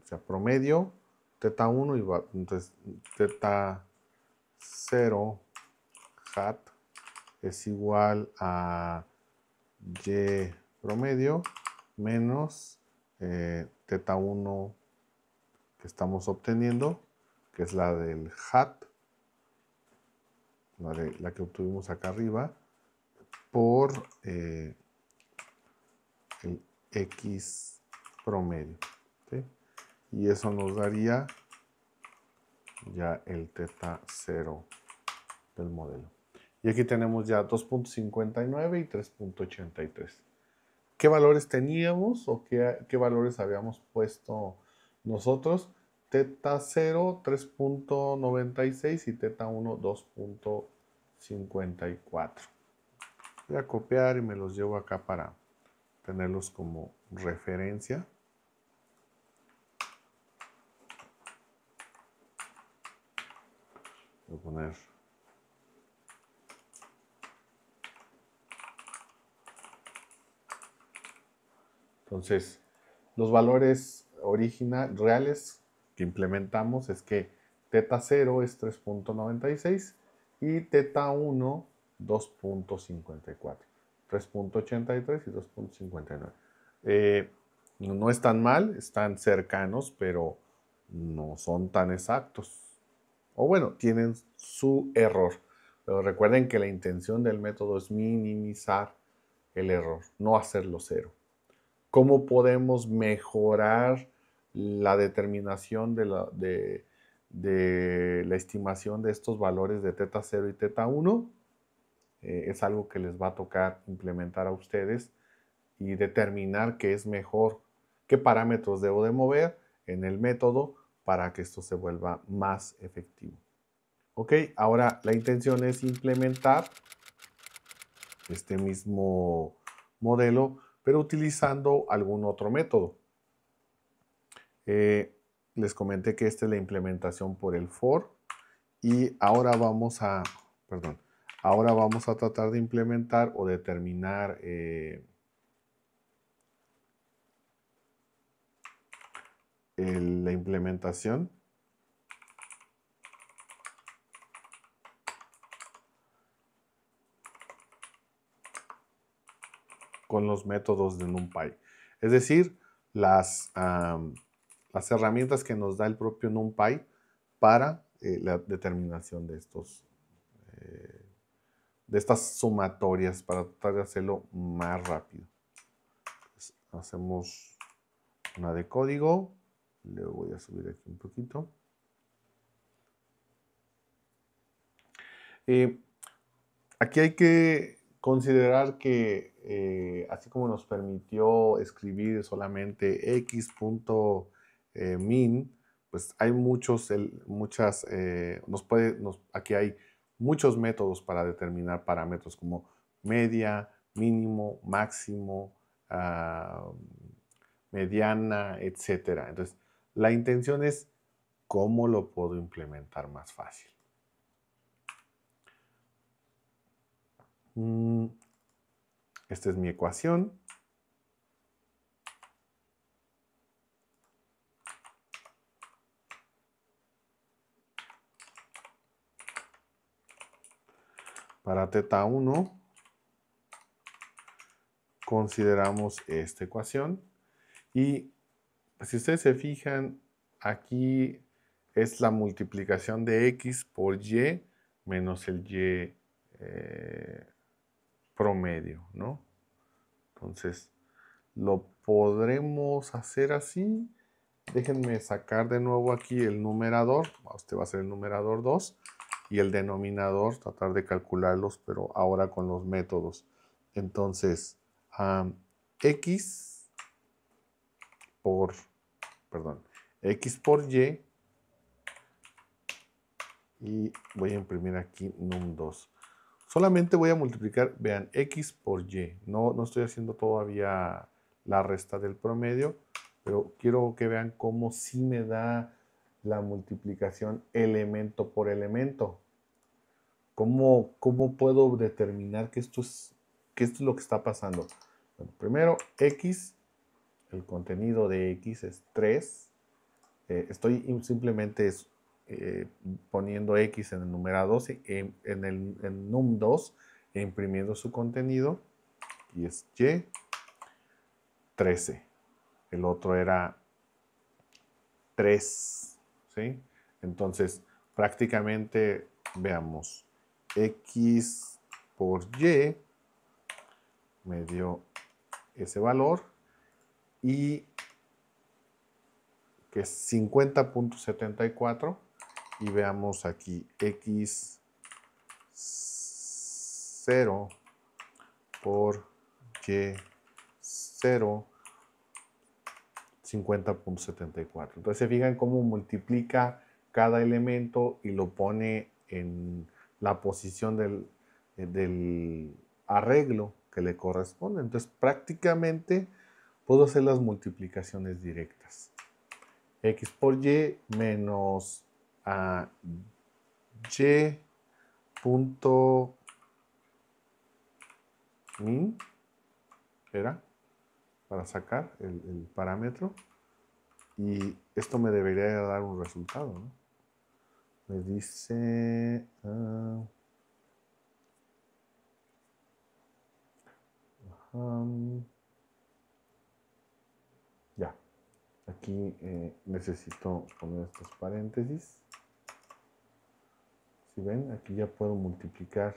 o sea, promedio, teta uno y bar, entonces teta cero hat es igual a y promedio menos eh, teta uno que estamos obteniendo, que es la del hat, la, de, la que obtuvimos acá arriba, por eh, el x promedio, ¿sí? Y eso nos daría ya el teta cero del modelo. Y aquí tenemos ya dos punto cincuenta y nueve y tres punto ochenta y tres. ¿Qué valores teníamos o qué, qué valores habíamos puesto nosotros? Teta cero, tres punto noventa y seis y teta uno, dos punto cincuenta y cuatro. Voy a copiar y me los llevo acá para tenerlos como referencia. Voy a poner entonces los valores originales reales que implementamos es que teta cero es tres punto noventa y seis y teta uno dos punto cincuenta y cuatro, tres punto ochenta y tres y dos punto cincuenta y nueve. Eh, no están mal, están cercanos, pero no son tan exactos. O bueno, tienen su error. Pero recuerden que la intención del método es minimizar el error, no hacerlo cero. ¿Cómo podemos mejorar la determinación de la, de, de la estimación de estos valores de teta cero y teta uno? Eh, es algo que les va a tocar implementar a ustedes y determinar qué es mejor, qué parámetros debo de mover en el método para que esto se vuelva más efectivo. Ok, ahora la intención es implementar este mismo modelo, pero utilizando algún otro método. Eh, les comenté que esta es la implementación por el for, y ahora vamos a, perdón, ahora vamos a tratar de implementar o determinar eh, la implementación con los métodos de NumPy, es decir, las, um, las herramientas que nos da el propio NumPy para eh, la determinación de estos eh, de estas sumatorias para tratar de hacerlo más rápido. Entonces, hacemos una de código. Le voy a subir aquí un poquito. Eh, aquí hay que considerar que eh, así como nos permitió escribir solamente x.min, pues hay muchos, el, muchas, eh, nos puede, nos, aquí hay muchos métodos para determinar parámetros como media, mínimo, máximo, uh, mediana, etcétera. Entonces, la intención es cómo lo puedo implementar más fácil. Mm, esta es mi ecuación. Para teta uno consideramos esta ecuación y si ustedes se fijan aquí es la multiplicación de x por y menos el y eh, promedio, ¿no? Entonces lo podremos hacer así. Déjenme sacar de nuevo aquí el numerador, este va a ser el numerador dos. Y el denominador, tratar de calcularlos, pero ahora con los métodos. Entonces, um, x por, perdón, x por y, y voy a imprimir aquí num dos. Solamente voy a multiplicar, vean, x por y. No, no estoy haciendo todavía la resta del promedio, pero quiero que vean cómo sí me da la multiplicación elemento por elemento. ¿Cómo, cómo puedo determinar que esto, es, que esto es lo que está pasando? Bueno, primero, x, el contenido de x es tres. Eh, estoy simplemente eh, poniendo x en el numerador, en, en el en num dos, e imprimiendo su contenido. Y es y, trece. El otro era tres. ¿Sí? Entonces, prácticamente, veamos, x por y me dio ese valor y que es cincuenta punto setenta y cuatro y veamos aquí x cero por y cero. cincuenta punto setenta y cuatro. Entonces se fijan cómo multiplica cada elemento y lo pone en la posición del, del arreglo que le corresponde. Entonces prácticamente puedo hacer las multiplicaciones directas. X por y menos uh, y punto min era para sacar el, el parámetro y esto me debería dar un resultado, ¿no? Me dice uh, um, ya aquí eh, necesito poner estos paréntesis. Si ven, aquí ya puedo multiplicar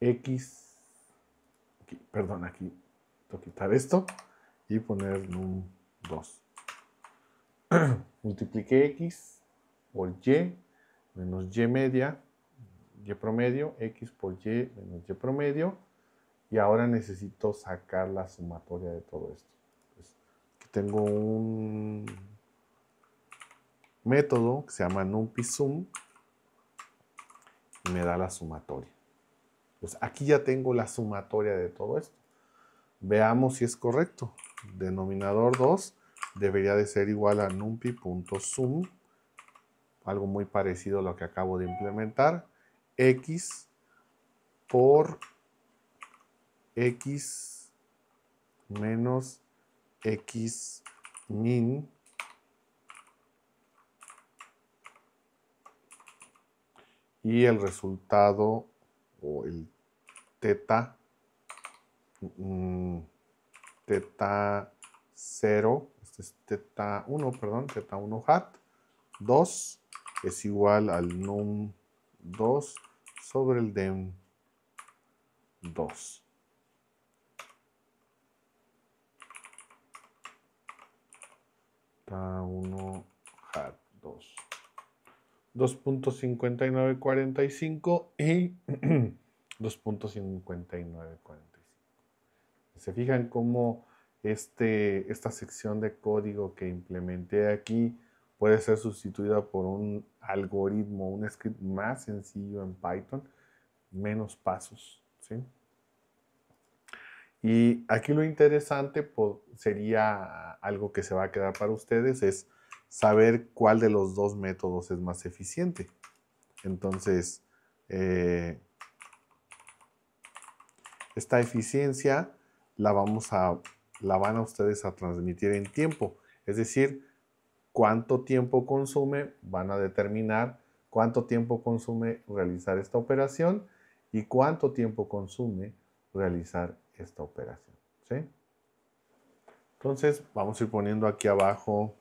x aquí, perdón, aquí tengo que quitar esto y poner num dos. Multipliqué x por y menos y media, y promedio, x por y menos y promedio, y ahora necesito sacar la sumatoria de todo esto. Entonces, aquí tengo un método que se llama numpy sum y me da la sumatoria. Pues aquí ya tengo la sumatoria de todo esto. Veamos si es correcto. Denominador dos debería de ser igual a numpy punto sum, algo muy parecido a lo que acabo de implementar, x por x menos x min y el resultado o el teta mm, teta cero, este es teta uno, perdón, teta uno hat, dos es igual al num dos sobre el dem dos. uno, hat, dos. dos punto cinco nueve cuatro cinco y dos punto cinco nueve cuatro cinco. Se fijan cómo este, esta sección de código que implementé aquí puede ser sustituida por un algoritmo, un script más sencillo en Python, menos pasos, ¿sí? Y aquí lo interesante, pues, sería algo que se va a quedar para ustedes, es saber cuál de los dos métodos es más eficiente. Entonces, eh, esta eficiencia la, vamos a, la van a ustedes a transmitir en tiempo. Es decir, cuánto tiempo consume, van a determinar cuánto tiempo consume realizar esta operación y cuánto tiempo consume realizar esta operación, ¿sí? Entonces, vamos a ir poniendo aquí abajo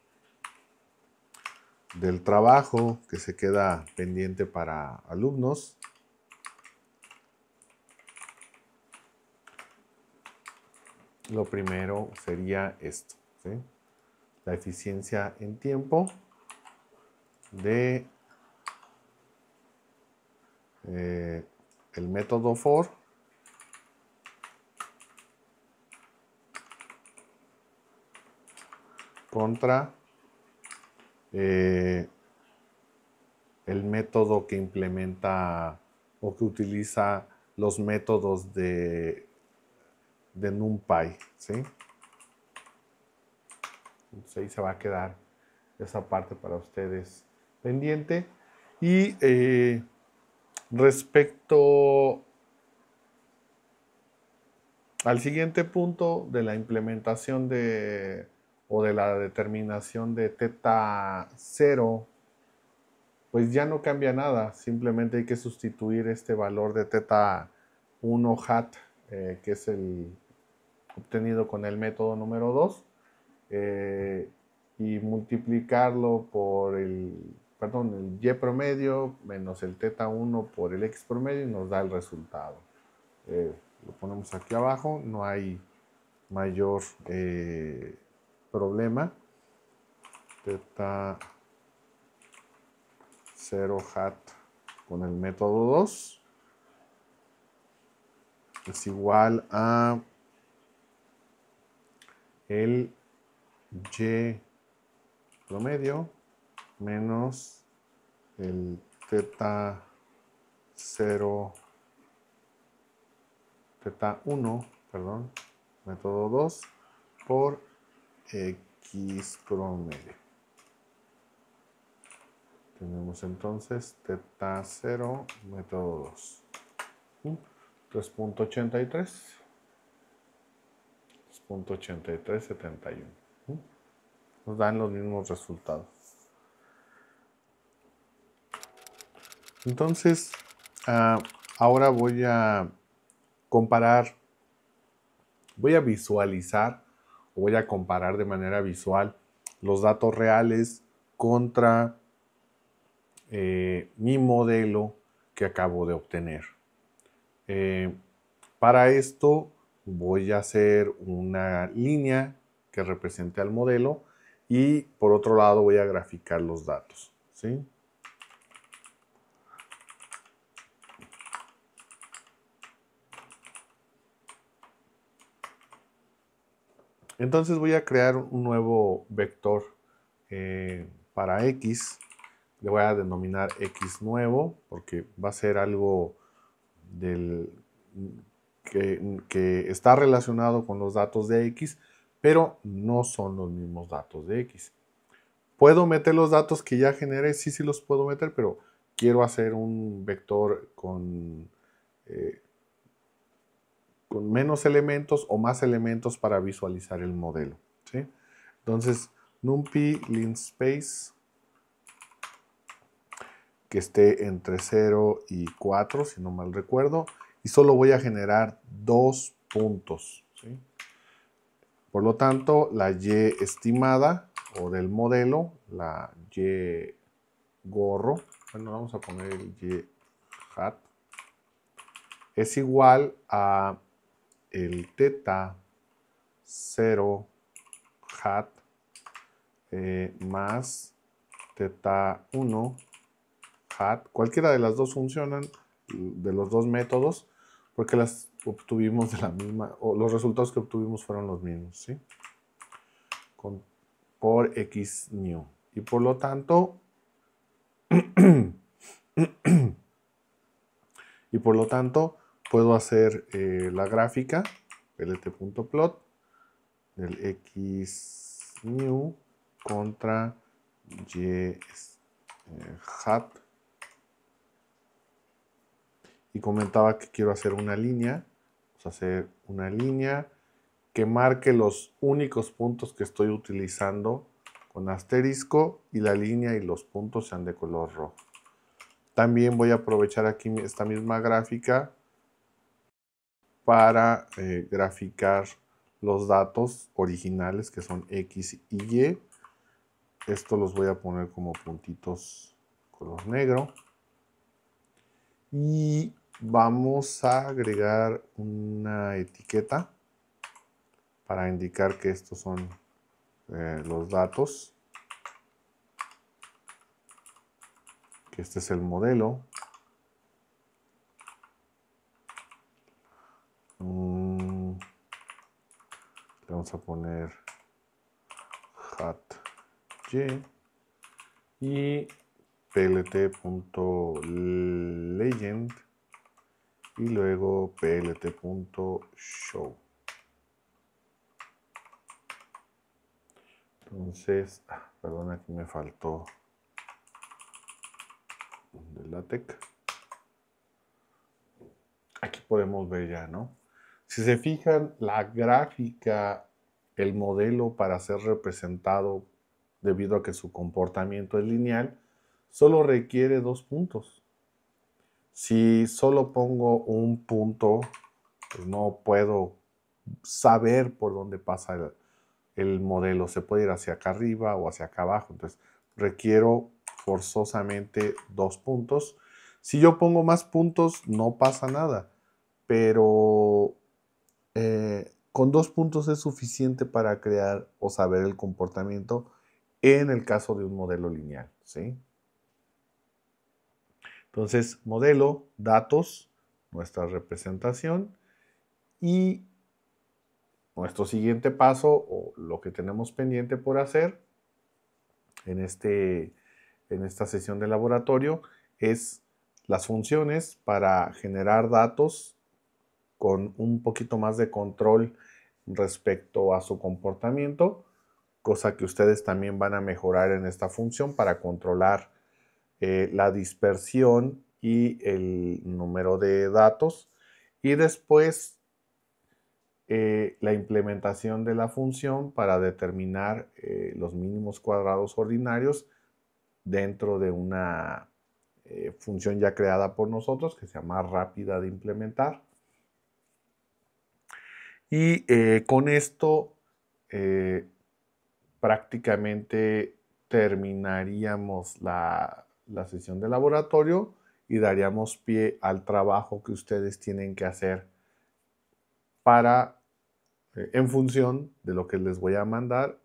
del trabajo que se queda pendiente para alumnos. Lo primero sería esto, ¿sí? La eficiencia en tiempo de eh, el método for contra eh, el método que implementa o que utiliza los métodos de, de NumPy, ¿sí? Entonces ahí se va a quedar esa parte para ustedes pendiente. Y eh, respecto al siguiente punto de la implementación de o de la determinación de teta cero, pues ya no cambia nada, simplemente hay que sustituir este valor de teta uno hat, eh, que es el obtenido con el método número dos, eh, y multiplicarlo por el, perdón, el y promedio menos el teta uno por el x promedio y nos da el resultado. Eh, lo ponemos aquí abajo, no hay mayor eh, problema. Teta cero hat con el método dos es igual a el y promedio menos el teta cero teta uno, perdón, método dos por x promedio. Tenemos entonces teta cero método dos, tres punto ochenta y tres, tres punto ochenta y tres setenta y uno. Nos dan los mismos resultados. Entonces, uh, ahora voy a comparar, voy a visualizar, voy a comparar de manera visual los datos reales contra eh, mi modelo que acabo de obtener. Eh, para esto voy a hacer una línea que represente al modelo y por otro lado voy a graficar los datos, ¿sí? Entonces voy a crear un nuevo vector eh, para X. Le voy a denominar X nuevo porque va a ser algo del, que, que está relacionado con los datos de X, pero no son los mismos datos de X. ¿Puedo meter los datos que ya generé? Sí, sí los puedo meter, pero quiero hacer un vector con... Eh, con menos elementos o más elementos para visualizar el modelo, ¿sí? Entonces, NumPy linspace que esté entre cero y cuatro, si no mal recuerdo, y solo voy a generar dos puntos, ¿sí? Por lo tanto, la Y estimada o del modelo, la Y gorro, bueno, vamos a poner el Y hat, es igual a el teta cero hat eh, más teta uno hat. Cualquiera de las dos funcionan, de los dos métodos, porque las obtuvimos de la misma, o los resultados que obtuvimos fueron los mismos, ¿sí? Con, por x new. Y por lo tanto, y por lo tanto, puedo hacer eh, la gráfica, lt.plot, del x new contra y eh, hat. Y comentaba que quiero hacer una línea. Vamos a hacer una línea que marque los únicos puntos que estoy utilizando con asterisco, y la línea y los puntos sean de color rojo. También voy a aprovechar aquí esta misma gráfica para eh, graficar los datos originales, que son X y Y. Esto los voy a poner como puntitos color negro. Y vamos a agregar una etiqueta para indicar que estos son eh, los datos. Que este es el modelo. Mm, le vamos a poner hat y y plt.legend y luego plt.show. Entonces, perdón, aquí me faltó de LaTeX. Aquí podemos ver ya, ¿no? Si se fijan, la gráfica, el modelo para ser representado debido a que su comportamiento es lineal, solo requiere dos puntos. Si solo pongo un punto, pues no puedo saber por dónde pasa el, el modelo. Se puede ir hacia acá arriba o hacia acá abajo. Entonces requiero forzosamente dos puntos. Si yo pongo más puntos, no pasa nada, pero eh, con dos puntos es suficiente para crear o saber el comportamiento en el caso de un modelo lineal, ¿sí? Entonces, modelo, datos, nuestra representación, y nuestro siguiente paso, o lo que tenemos pendiente por hacer en, este, en esta sesión de laboratorio, es las funciones para generar datos con un poquito más de control respecto a su comportamiento, cosa que ustedes también van a mejorar en esta función para controlar eh, la dispersión y el número de datos, y después eh, la implementación de la función para determinar eh, los mínimos cuadrados ordinarios dentro de una eh, función ya creada por nosotros, que sea más rápida de implementar. Y eh, con esto eh, prácticamente terminaríamos la, la sesión de laboratorio y daríamos pie al trabajo que ustedes tienen que hacer para, eh, en función de lo que les voy a mandar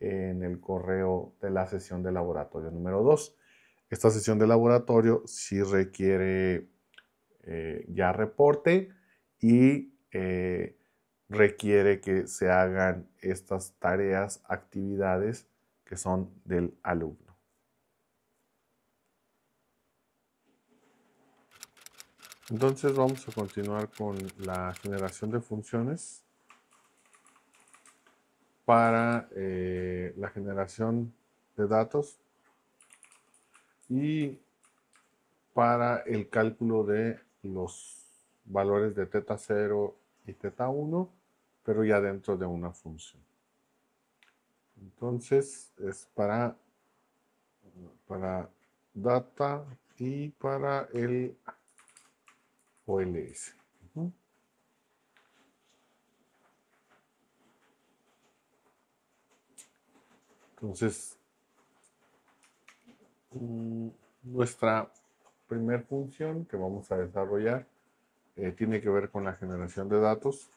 en el correo de la sesión de laboratorio número dos. Esta sesión de laboratorio sí requiere eh, ya reporte y eh, requiere que se hagan estas tareas, actividades que son del alumno. Entonces vamos a continuar con la generación de funciones. Para eh, la generación de datos y para el cálculo de los valores de teta cero y teta uno, pero ya dentro de una función. Entonces es para, para data y para el O L S. Uh-huh. Entonces, nuestra primer función que vamos a desarrollar eh, tiene que ver con la generación de datos.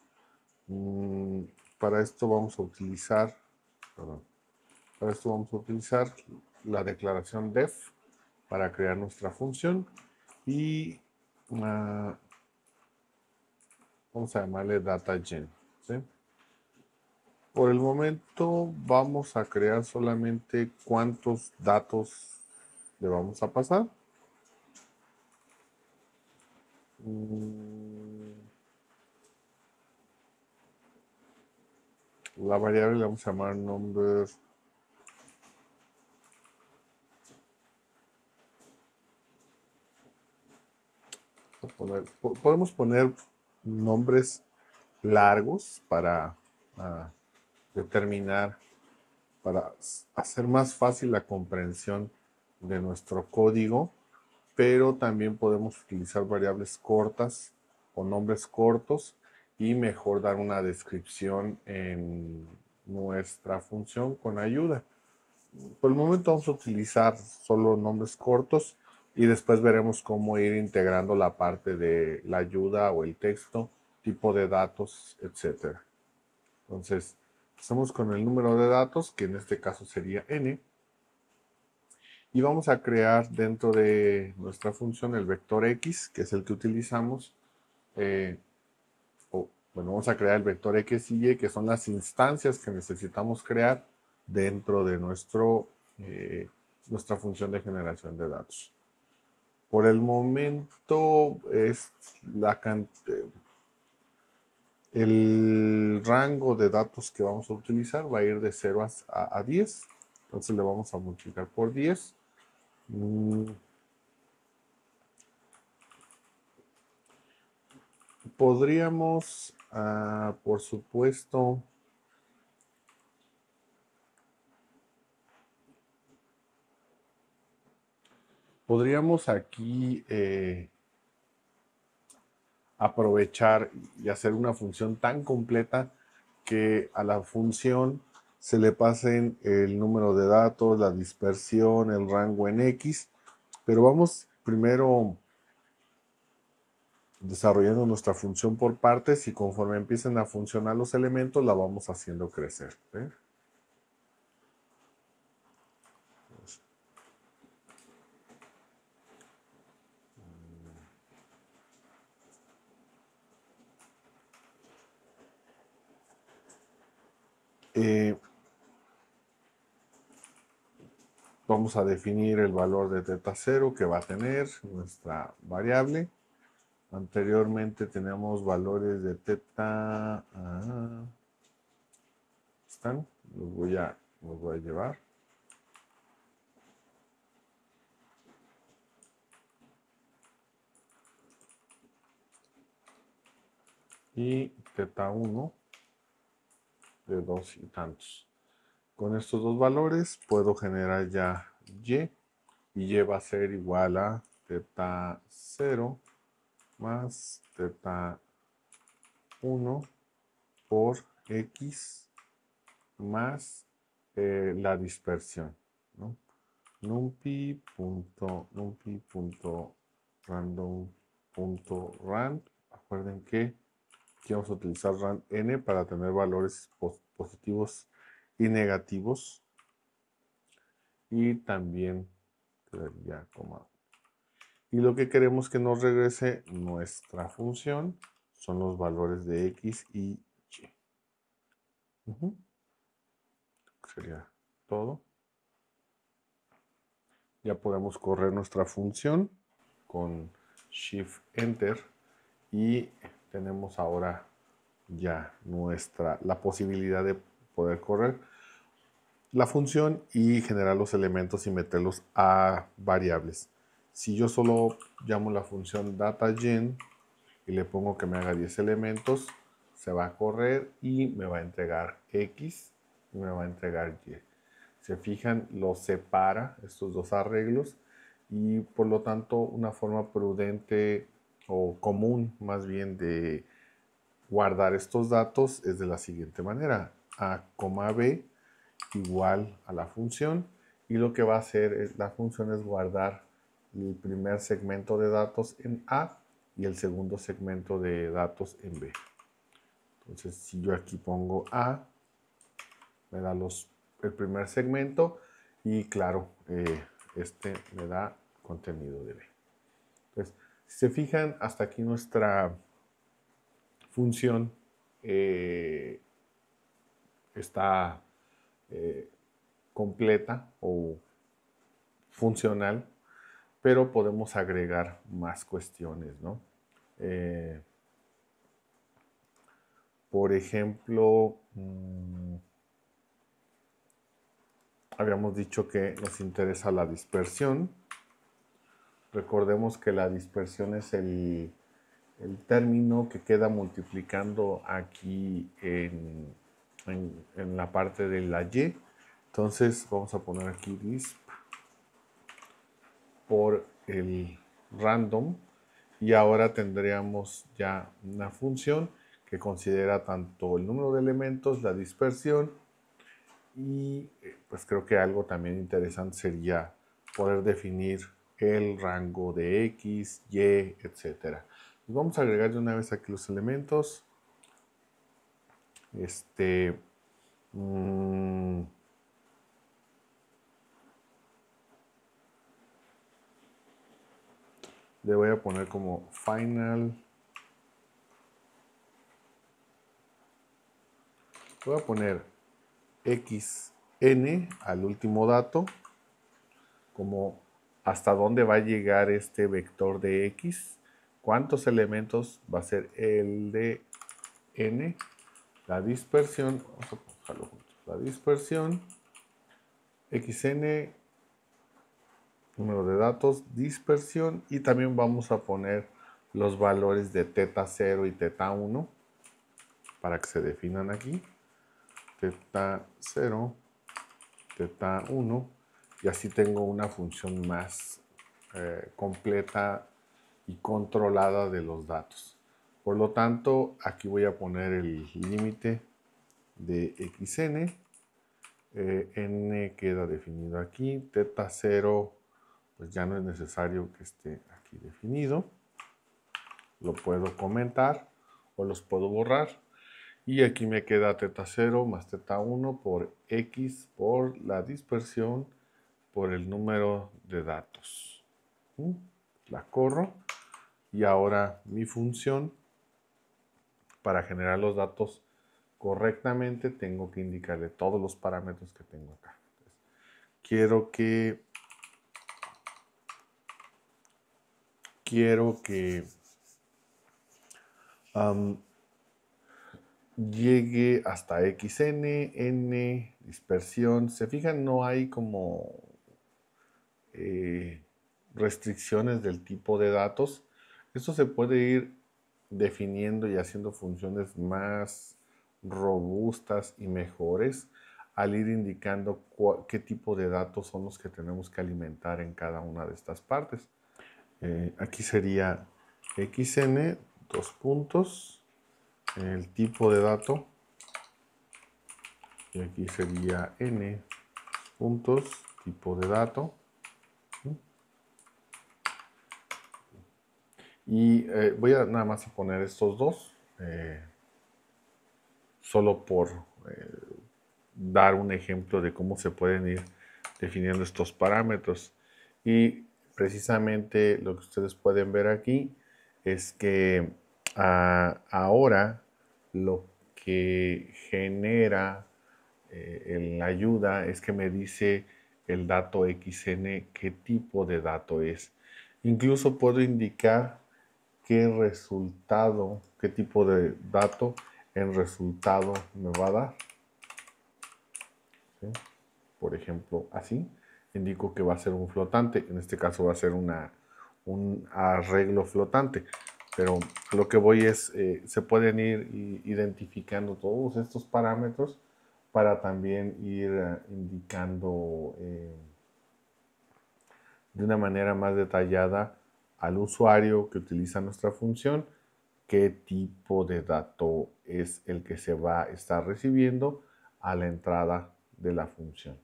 Mm, para esto vamos a utilizar, perdón, para esto vamos a utilizar la declaración def para crear nuestra función y uh, vamos a llamarle datagen, ¿sí? Por el momento vamos a crear solamente cuántos datos le vamos a pasar. La variable le vamos a llamar number poner, podemos poner nombres largos para uh, determinar, para hacer más fácil la comprensión de nuestro código, pero también podemos utilizar variables cortas o nombres cortos y mejor dar una descripción en nuestra función con ayuda. Por el momento vamos a utilizar solo nombres cortos y después veremos cómo ir integrando la parte de la ayuda o el texto, tipo de datos, etcétera. Entonces, empezamos con el número de datos, que en este caso sería n. Y vamos a crear dentro de nuestra función el vector x, que es el que utilizamos. Eh, oh, bueno, vamos a crear el vector x y y, que son las instancias que necesitamos crear dentro de nuestro, eh, nuestra función de generación de datos. Por el momento es la cantidad. El rango de datos que vamos a utilizar va a ir de cero a, a diez. Entonces le vamos a multiplicar por diez. Mm. Podríamos, uh, por supuesto, podríamos aquí... Eh, aprovechar y hacer una función tan completa que a la función se le pasen el número de datos, la dispersión, el rango en X. Pero vamos primero desarrollando nuestra función por partes y conforme empiecen a funcionar los elementos la vamos haciendo crecer, ¿eh? Eh, vamos a definir el valor de teta cero que va a tener nuestra variable. Anteriormente tenemos valores de teta, ah, están, los voy a, los voy a llevar. Y teta uno. De dos y tantos. Con estos dos valores puedo generar ya y, y y va a ser igual a teta cero más teta uno por x más eh, la dispersión, ¿no? NumPy punto, NumPy punto random punto rand. Acuerden que aquí vamos a utilizar rand n para tener valores positivos y negativos. Y también quedaría coma. Y lo que queremos que nos regrese nuestra función son los valores de x y y. Uh-huh. Sería todo. Ya podemos correr nuestra función con Shift-Enter y... tenemos ahora ya nuestra, la posibilidad de poder correr la función y generar los elementos y meterlos a variables. Si yo solo llamo la función datagen y le pongo que me haga diez elementos, se va a correr y me va a entregar X y me va a entregar Y. Se fijan, lo separa estos dos arreglos y por lo tanto una forma prudente o común más bien de guardar estos datos es de la siguiente manera: a, b igual a la función, y lo que va a hacer es, la función es guardar el primer segmento de datos en a y el segundo segmento de datos en B. Entonces, si yo aquí pongo A, me da los, el primer segmento y claro, eh, este me da contenido de B. Entonces, si se fijan, hasta aquí nuestra función eh, está eh, completa o funcional, pero podemos agregar más cuestiones, ¿no? Eh, por ejemplo, mmm, habíamos dicho que nos interesa la dispersión. Recordemos que la dispersión es el, el término que queda multiplicando aquí en, en, en la parte de la Y. Entonces vamos a poner aquí disp por el random y ahora tendríamos ya una función que considera tanto el número de elementos, la dispersión y pues creo que algo también interesante sería poder definir el rango de X, Y, etcétera. Vamos a agregar de una vez aquí los elementos. Este... Mmm, le voy a poner como final. Voy a poner xn al último dato, como hasta dónde va a llegar este vector de x, cuántos elementos va a ser el de n, la dispersión, vamos a ponerlo juntos, la dispersión, xn, número de datos, dispersión y también vamos a poner los valores de teta cero y teta uno para que se definan aquí. Teta cero, teta uno y así tengo una función más eh, completa y controlada de los datos. Por lo tanto, aquí voy a poner el límite de xn. Eh, n queda definido aquí. Teta cero pues ya no es necesario que esté aquí definido. Lo puedo comentar o los puedo borrar. Y aquí me queda teta cero más teta uno por X, por la dispersión, por el número de datos. ¿Sí? La corro. Y ahora mi función, para generar los datos correctamente, tengo que indicarle todos los parámetros que tengo acá. Entonces, quiero que... Quiero que um, llegue hasta xn, n, dispersión. Se fijan, no hay como eh, restricciones del tipo de datos. Esto se puede ir definiendo y haciendo funciones más robustas y mejores al ir indicando qué tipo de datos son los que tenemos que alimentar en cada una de estas partes. Eh, aquí sería xn, dos puntos, el tipo de dato, y aquí sería n, puntos, tipo de dato. Y eh, voy a nada más a poner estos dos, eh, solo por eh, dar un ejemplo de cómo se pueden ir definiendo estos parámetros. Y precisamente lo que ustedes pueden ver aquí es que a, ahora lo que genera eh, la ayuda es que me dice el dato xn qué tipo de dato es. Incluso puedo indicar qué resultado, qué tipo de dato en resultado me va a dar. ¿Sí? Por ejemplo, así. Indico que va a ser un flotante, en este caso va a ser una, un arreglo flotante, pero lo que voy es, eh, se pueden ir identificando todos estos parámetros para también ir indicando eh, de una manera más detallada al usuario que utiliza nuestra función qué tipo de dato es el que se va a estar recibiendo a la entrada de la función.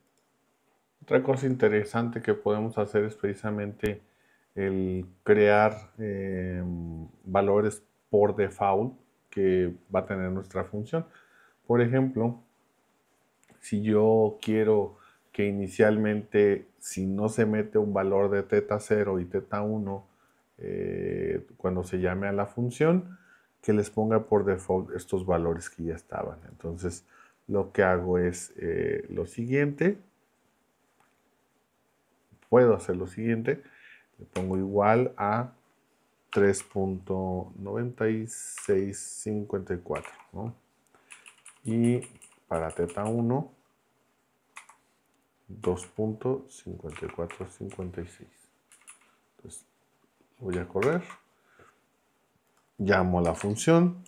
Otra cosa interesante que podemos hacer es precisamente el crear eh, valores por default que va a tener nuestra función. Por ejemplo, si yo quiero que inicialmente, si no se mete un valor de teta cero y teta uno, eh, cuando se llame a la función, que les ponga por default estos valores que ya estaban. Entonces, lo que hago es eh, lo siguiente. Puedo hacer lo siguiente. Le pongo igual a tres punto nueve seis cinco cuatro, ¿no? Y para teta uno, dos punto cinco cuatro cinco seis. Entonces, voy a correr. Llamo la función.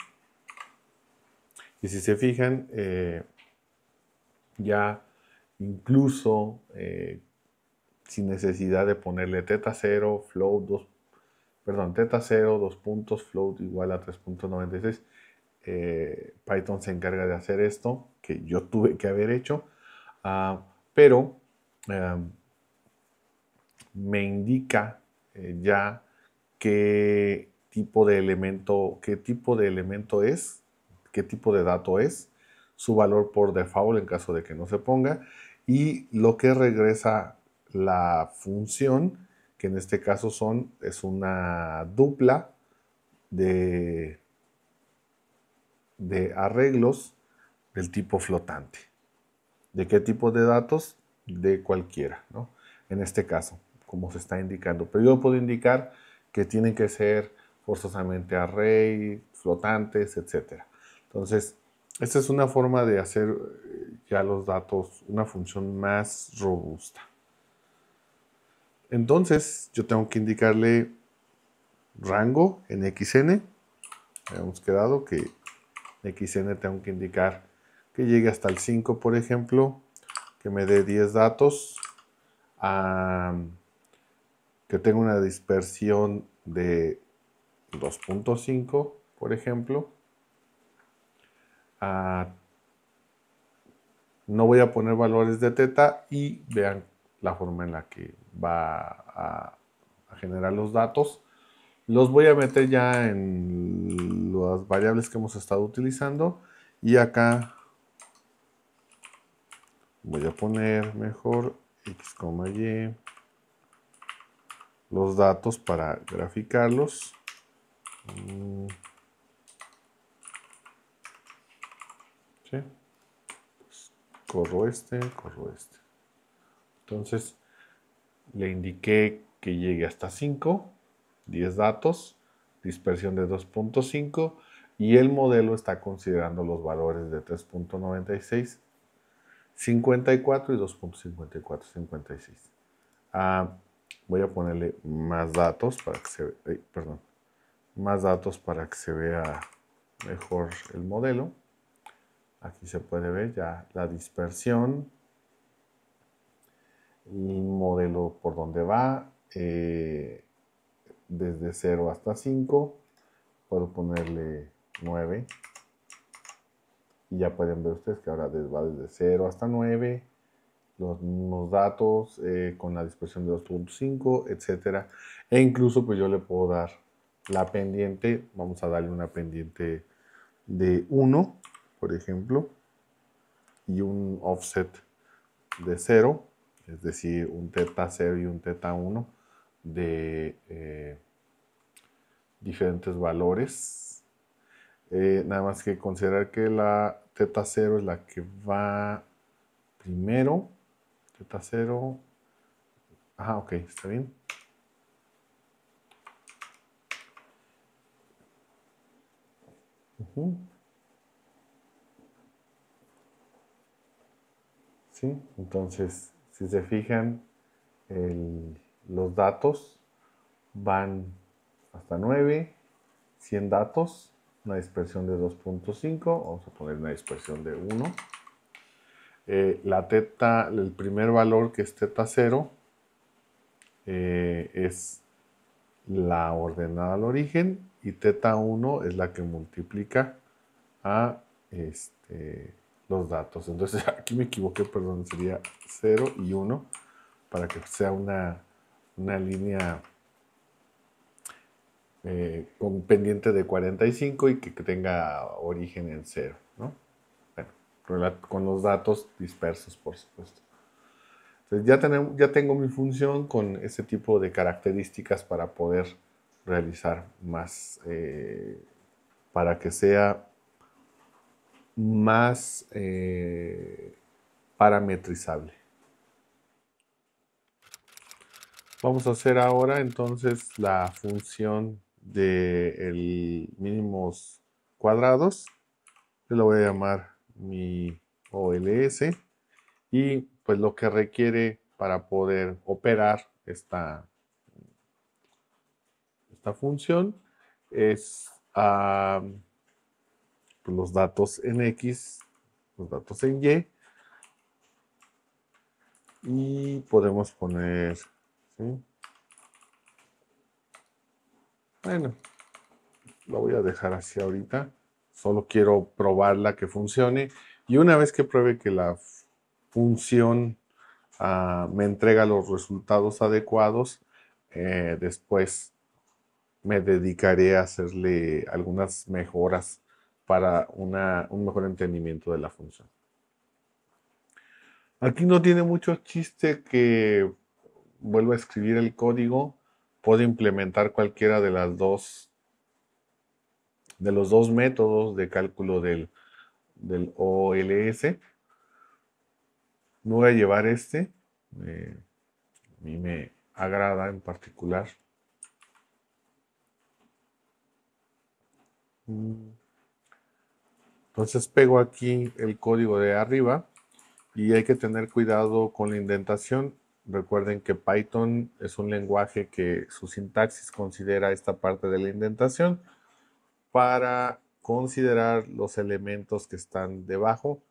Y si se fijan, eh, ya incluso eh, sin necesidad de ponerle teta cero, float dos, perdón, teta cero, dos puntos, float igual a tres punto nueve seis. Eh, Python se encarga de hacer esto, que yo tuve que haber hecho, uh, pero uh, me indica eh, ya qué tipo de elemento, qué tipo de elemento es, qué tipo de dato es, su valor por default en caso de que no se ponga, y lo que regresa la función, que en este caso son, es una dupla de, de arreglos del tipo flotante. ¿De qué tipo de datos? De cualquiera, ¿no? En este caso, como se está indicando. Pero yo puedo indicar que tienen que ser forzosamente array, flotantes, etcétera. Entonces, esta es una forma de hacer ya los datos, una función más robusta. Entonces, yo tengo que indicarle rango en equis ene. Habíamos quedado que en equis ene tengo que indicar que llegue hasta el cinco, por ejemplo, que me dé diez datos, a, que tenga una dispersión de dos punto cinco, por ejemplo. A, no voy a poner valores de teta y vean la forma en la que va a, a generar los datos. Los voy a meter ya en las variables que hemos estado utilizando. Y acá voy a poner mejor x, y los datos para graficarlos. ¿Sí? Pues corro este, corro este. Entonces le indiqué que llegue hasta cinco, diez datos, dispersión de dos punto cinco y el modelo está considerando los valores de tres punto nueve seis, cincuenta y cuatro y dos punto cinco cuatro cinco seis. Ah, voy a ponerle más datos para que se vea, eh, perdón, más datos para que se vea mejor el modelo. Aquí se puede ver ya la dispersión, el modelo por donde va, eh, desde cero hasta cinco, puedo ponerle nueve, y ya pueden ver ustedes que ahora va desde cero hasta nueve, los mismos datos eh, con la dispersión de dos punto cinco, etcétera, e incluso pues yo le puedo dar la pendiente, vamos a darle una pendiente de uno, por ejemplo, y un offset de cero, es decir, un teta cero y un teta uno de eh, diferentes valores. Eh, nada más que considerar que la teta cero es la que va primero. Teta cero. Ajá, ok, está bien. Uh-huh. Sí, entonces, si se fijan, el, los datos van hasta nueve, cien datos, una dispersión de dos punto cinco, vamos a poner una dispersión de uno. Eh, la teta, el primer valor que es teta cero, eh, es la ordenada al origen, y teta uno es la que multiplica a este... los datos. Entonces aquí me equivoqué, perdón, sería cero y uno para que sea una, una línea eh, con pendiente de cuarenta y cinco y que tenga origen en cero, ¿no? Bueno, con los datos dispersos, por supuesto. Entonces ya, tenemos, ya tengo mi función con ese tipo de características para poder realizar más, eh, para que sea más eh, parametrizable. Vamos a hacer ahora entonces la función del mínimos cuadrados. Yo la voy a llamar mi O L S. Y pues lo que requiere para poder operar esta, esta función es uh, los datos en X, los datos en Y. Y podemos poner... Bueno, lo voy a dejar así ahorita. Solo quiero probarla que funcione. Y una vez que pruebe que la función uh, me entrega los resultados adecuados, eh, después me dedicaré a hacerle algunas mejoras para una, un mejor entendimiento de la función. Aquí no tiene mucho chiste que... vuelvo a escribir el código. Puedo implementar cualquiera de las dos, de los dos métodos de cálculo del, del O L S. Me voy a llevar este. Eh, a mí me agrada en particular. Entonces pego aquí el código de arriba y hay que tener cuidado con la indentación. Recuerden que Python es un lenguaje que su sintaxis considera esta parte de la indentación para considerar los elementos que están debajo,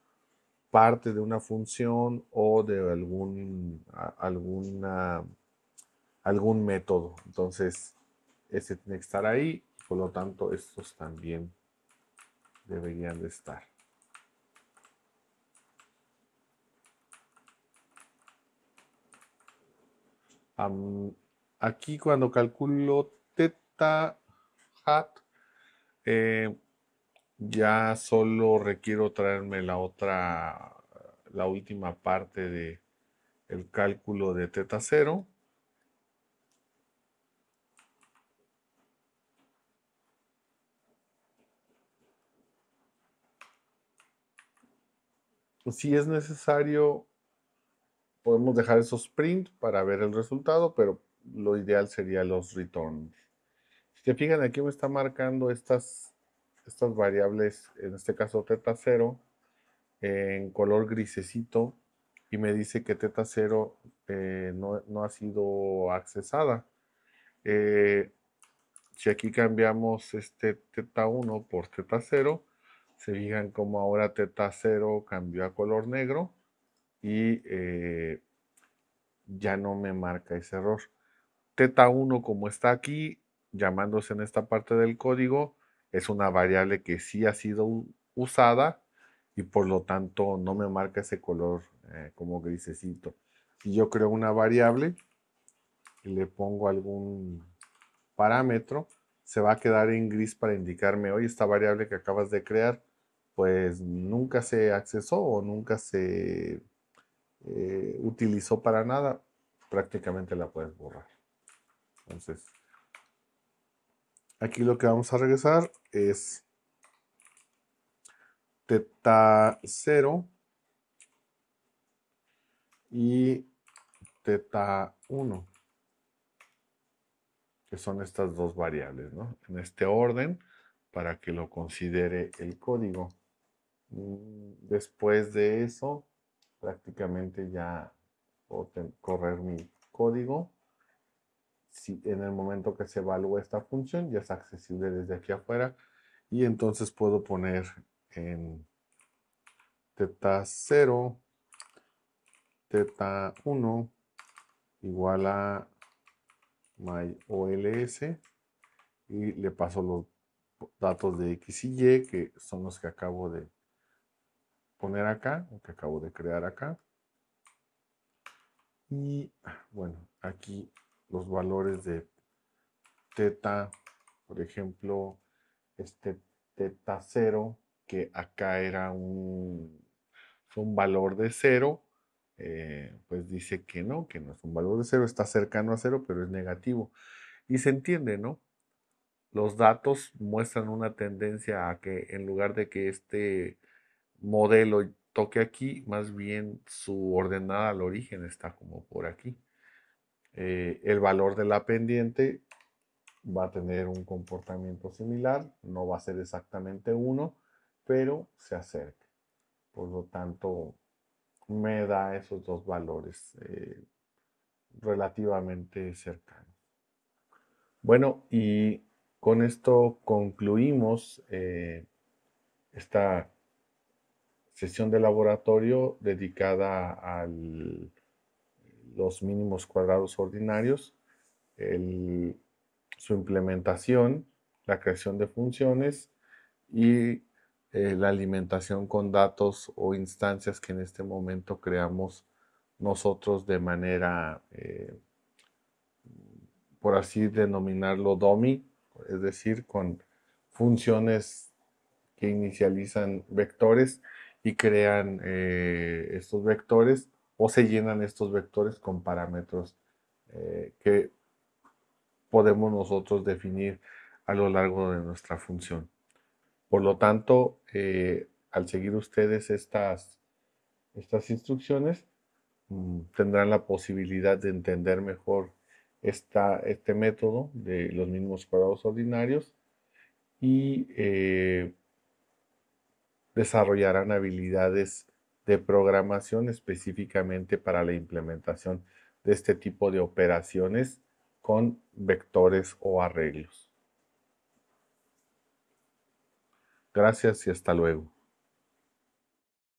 parte de una función o de algún, alguna, algún método. Entonces, ese tiene que estar ahí, por lo tanto, estos también deberían de estar. Um, aquí cuando calculo teta hat, eh, ya solo requiero traerme la otra, la última parte de el cálculo de teta cero. Si es necesario, podemos dejar esos print para ver el resultado, pero lo ideal sería los returns. Si te fijan, aquí me está marcando estas, estas variables, en este caso teta cero, en color grisecito, y me dice que teta cero eh, no, no ha sido accesada. Eh, si aquí cambiamos este teta uno por teta cero, se fijan como ahora teta cero cambió a color negro. Y eh, ya no me marca ese error. Teta uno, como está aquí, llamándose en esta parte del código, es una variable que sí ha sido usada y por lo tanto no me marca ese color eh, como grisecito. Si yo creo una variable y le pongo algún parámetro, se va a quedar en gris para indicarme, oye, esta variable que acabas de crear, pues nunca se accesó o nunca se... Eh, utilizó para nada, prácticamente la puedes borrar. Entonces, aquí lo que vamos a regresar es teta cero y teta uno, que son estas dos variables, ¿no? En este orden, para que lo considere el código. Después de eso, prácticamente ya puedo correr mi código. Si en el momento que se evalúa esta función, ya es accesible desde aquí afuera. Y entonces puedo poner en teta cero, teta uno igual a my O L S. Y le paso los datos de X y Y, que son los que acabo de poner acá, que acabo de crear acá. Y bueno, aquí los valores de teta Por ejemplo, este teta cero, que acá era un, fue un valor de cero, eh, pues dice que no, que no es un valor de cero, está cercano a cero, pero es negativo. Y se entiende, ¿no? Los datos muestran una tendencia a que en lugar de que este modelo toque aquí, más bien su ordenada al origen está como por aquí. Eh, el valor de la pendiente va a tener un comportamiento similar, no va a ser exactamente uno, pero se acerca. Por lo tanto, me da esos dos valores eh, relativamente cercanos. Bueno, y con esto concluimos eh, esta sesión de laboratorio dedicada a los mínimos cuadrados ordinarios, el, su implementación, la creación de funciones y eh, la alimentación con datos o instancias que en este momento creamos nosotros de manera, eh, por así denominarlo, dummy, es decir, con funciones que inicializan vectores y crean eh, estos vectores o se llenan estos vectores con parámetros eh, que podemos nosotros definir a lo largo de nuestra función. Por lo tanto, eh, al seguir ustedes estas, estas instrucciones, mmm, tendrán la posibilidad de entender mejor esta, este método de los mínimos cuadrados ordinarios y eh, desarrollarán habilidades de programación específicamente para la implementación de este tipo de operaciones con vectores o arreglos. Gracias y hasta luego.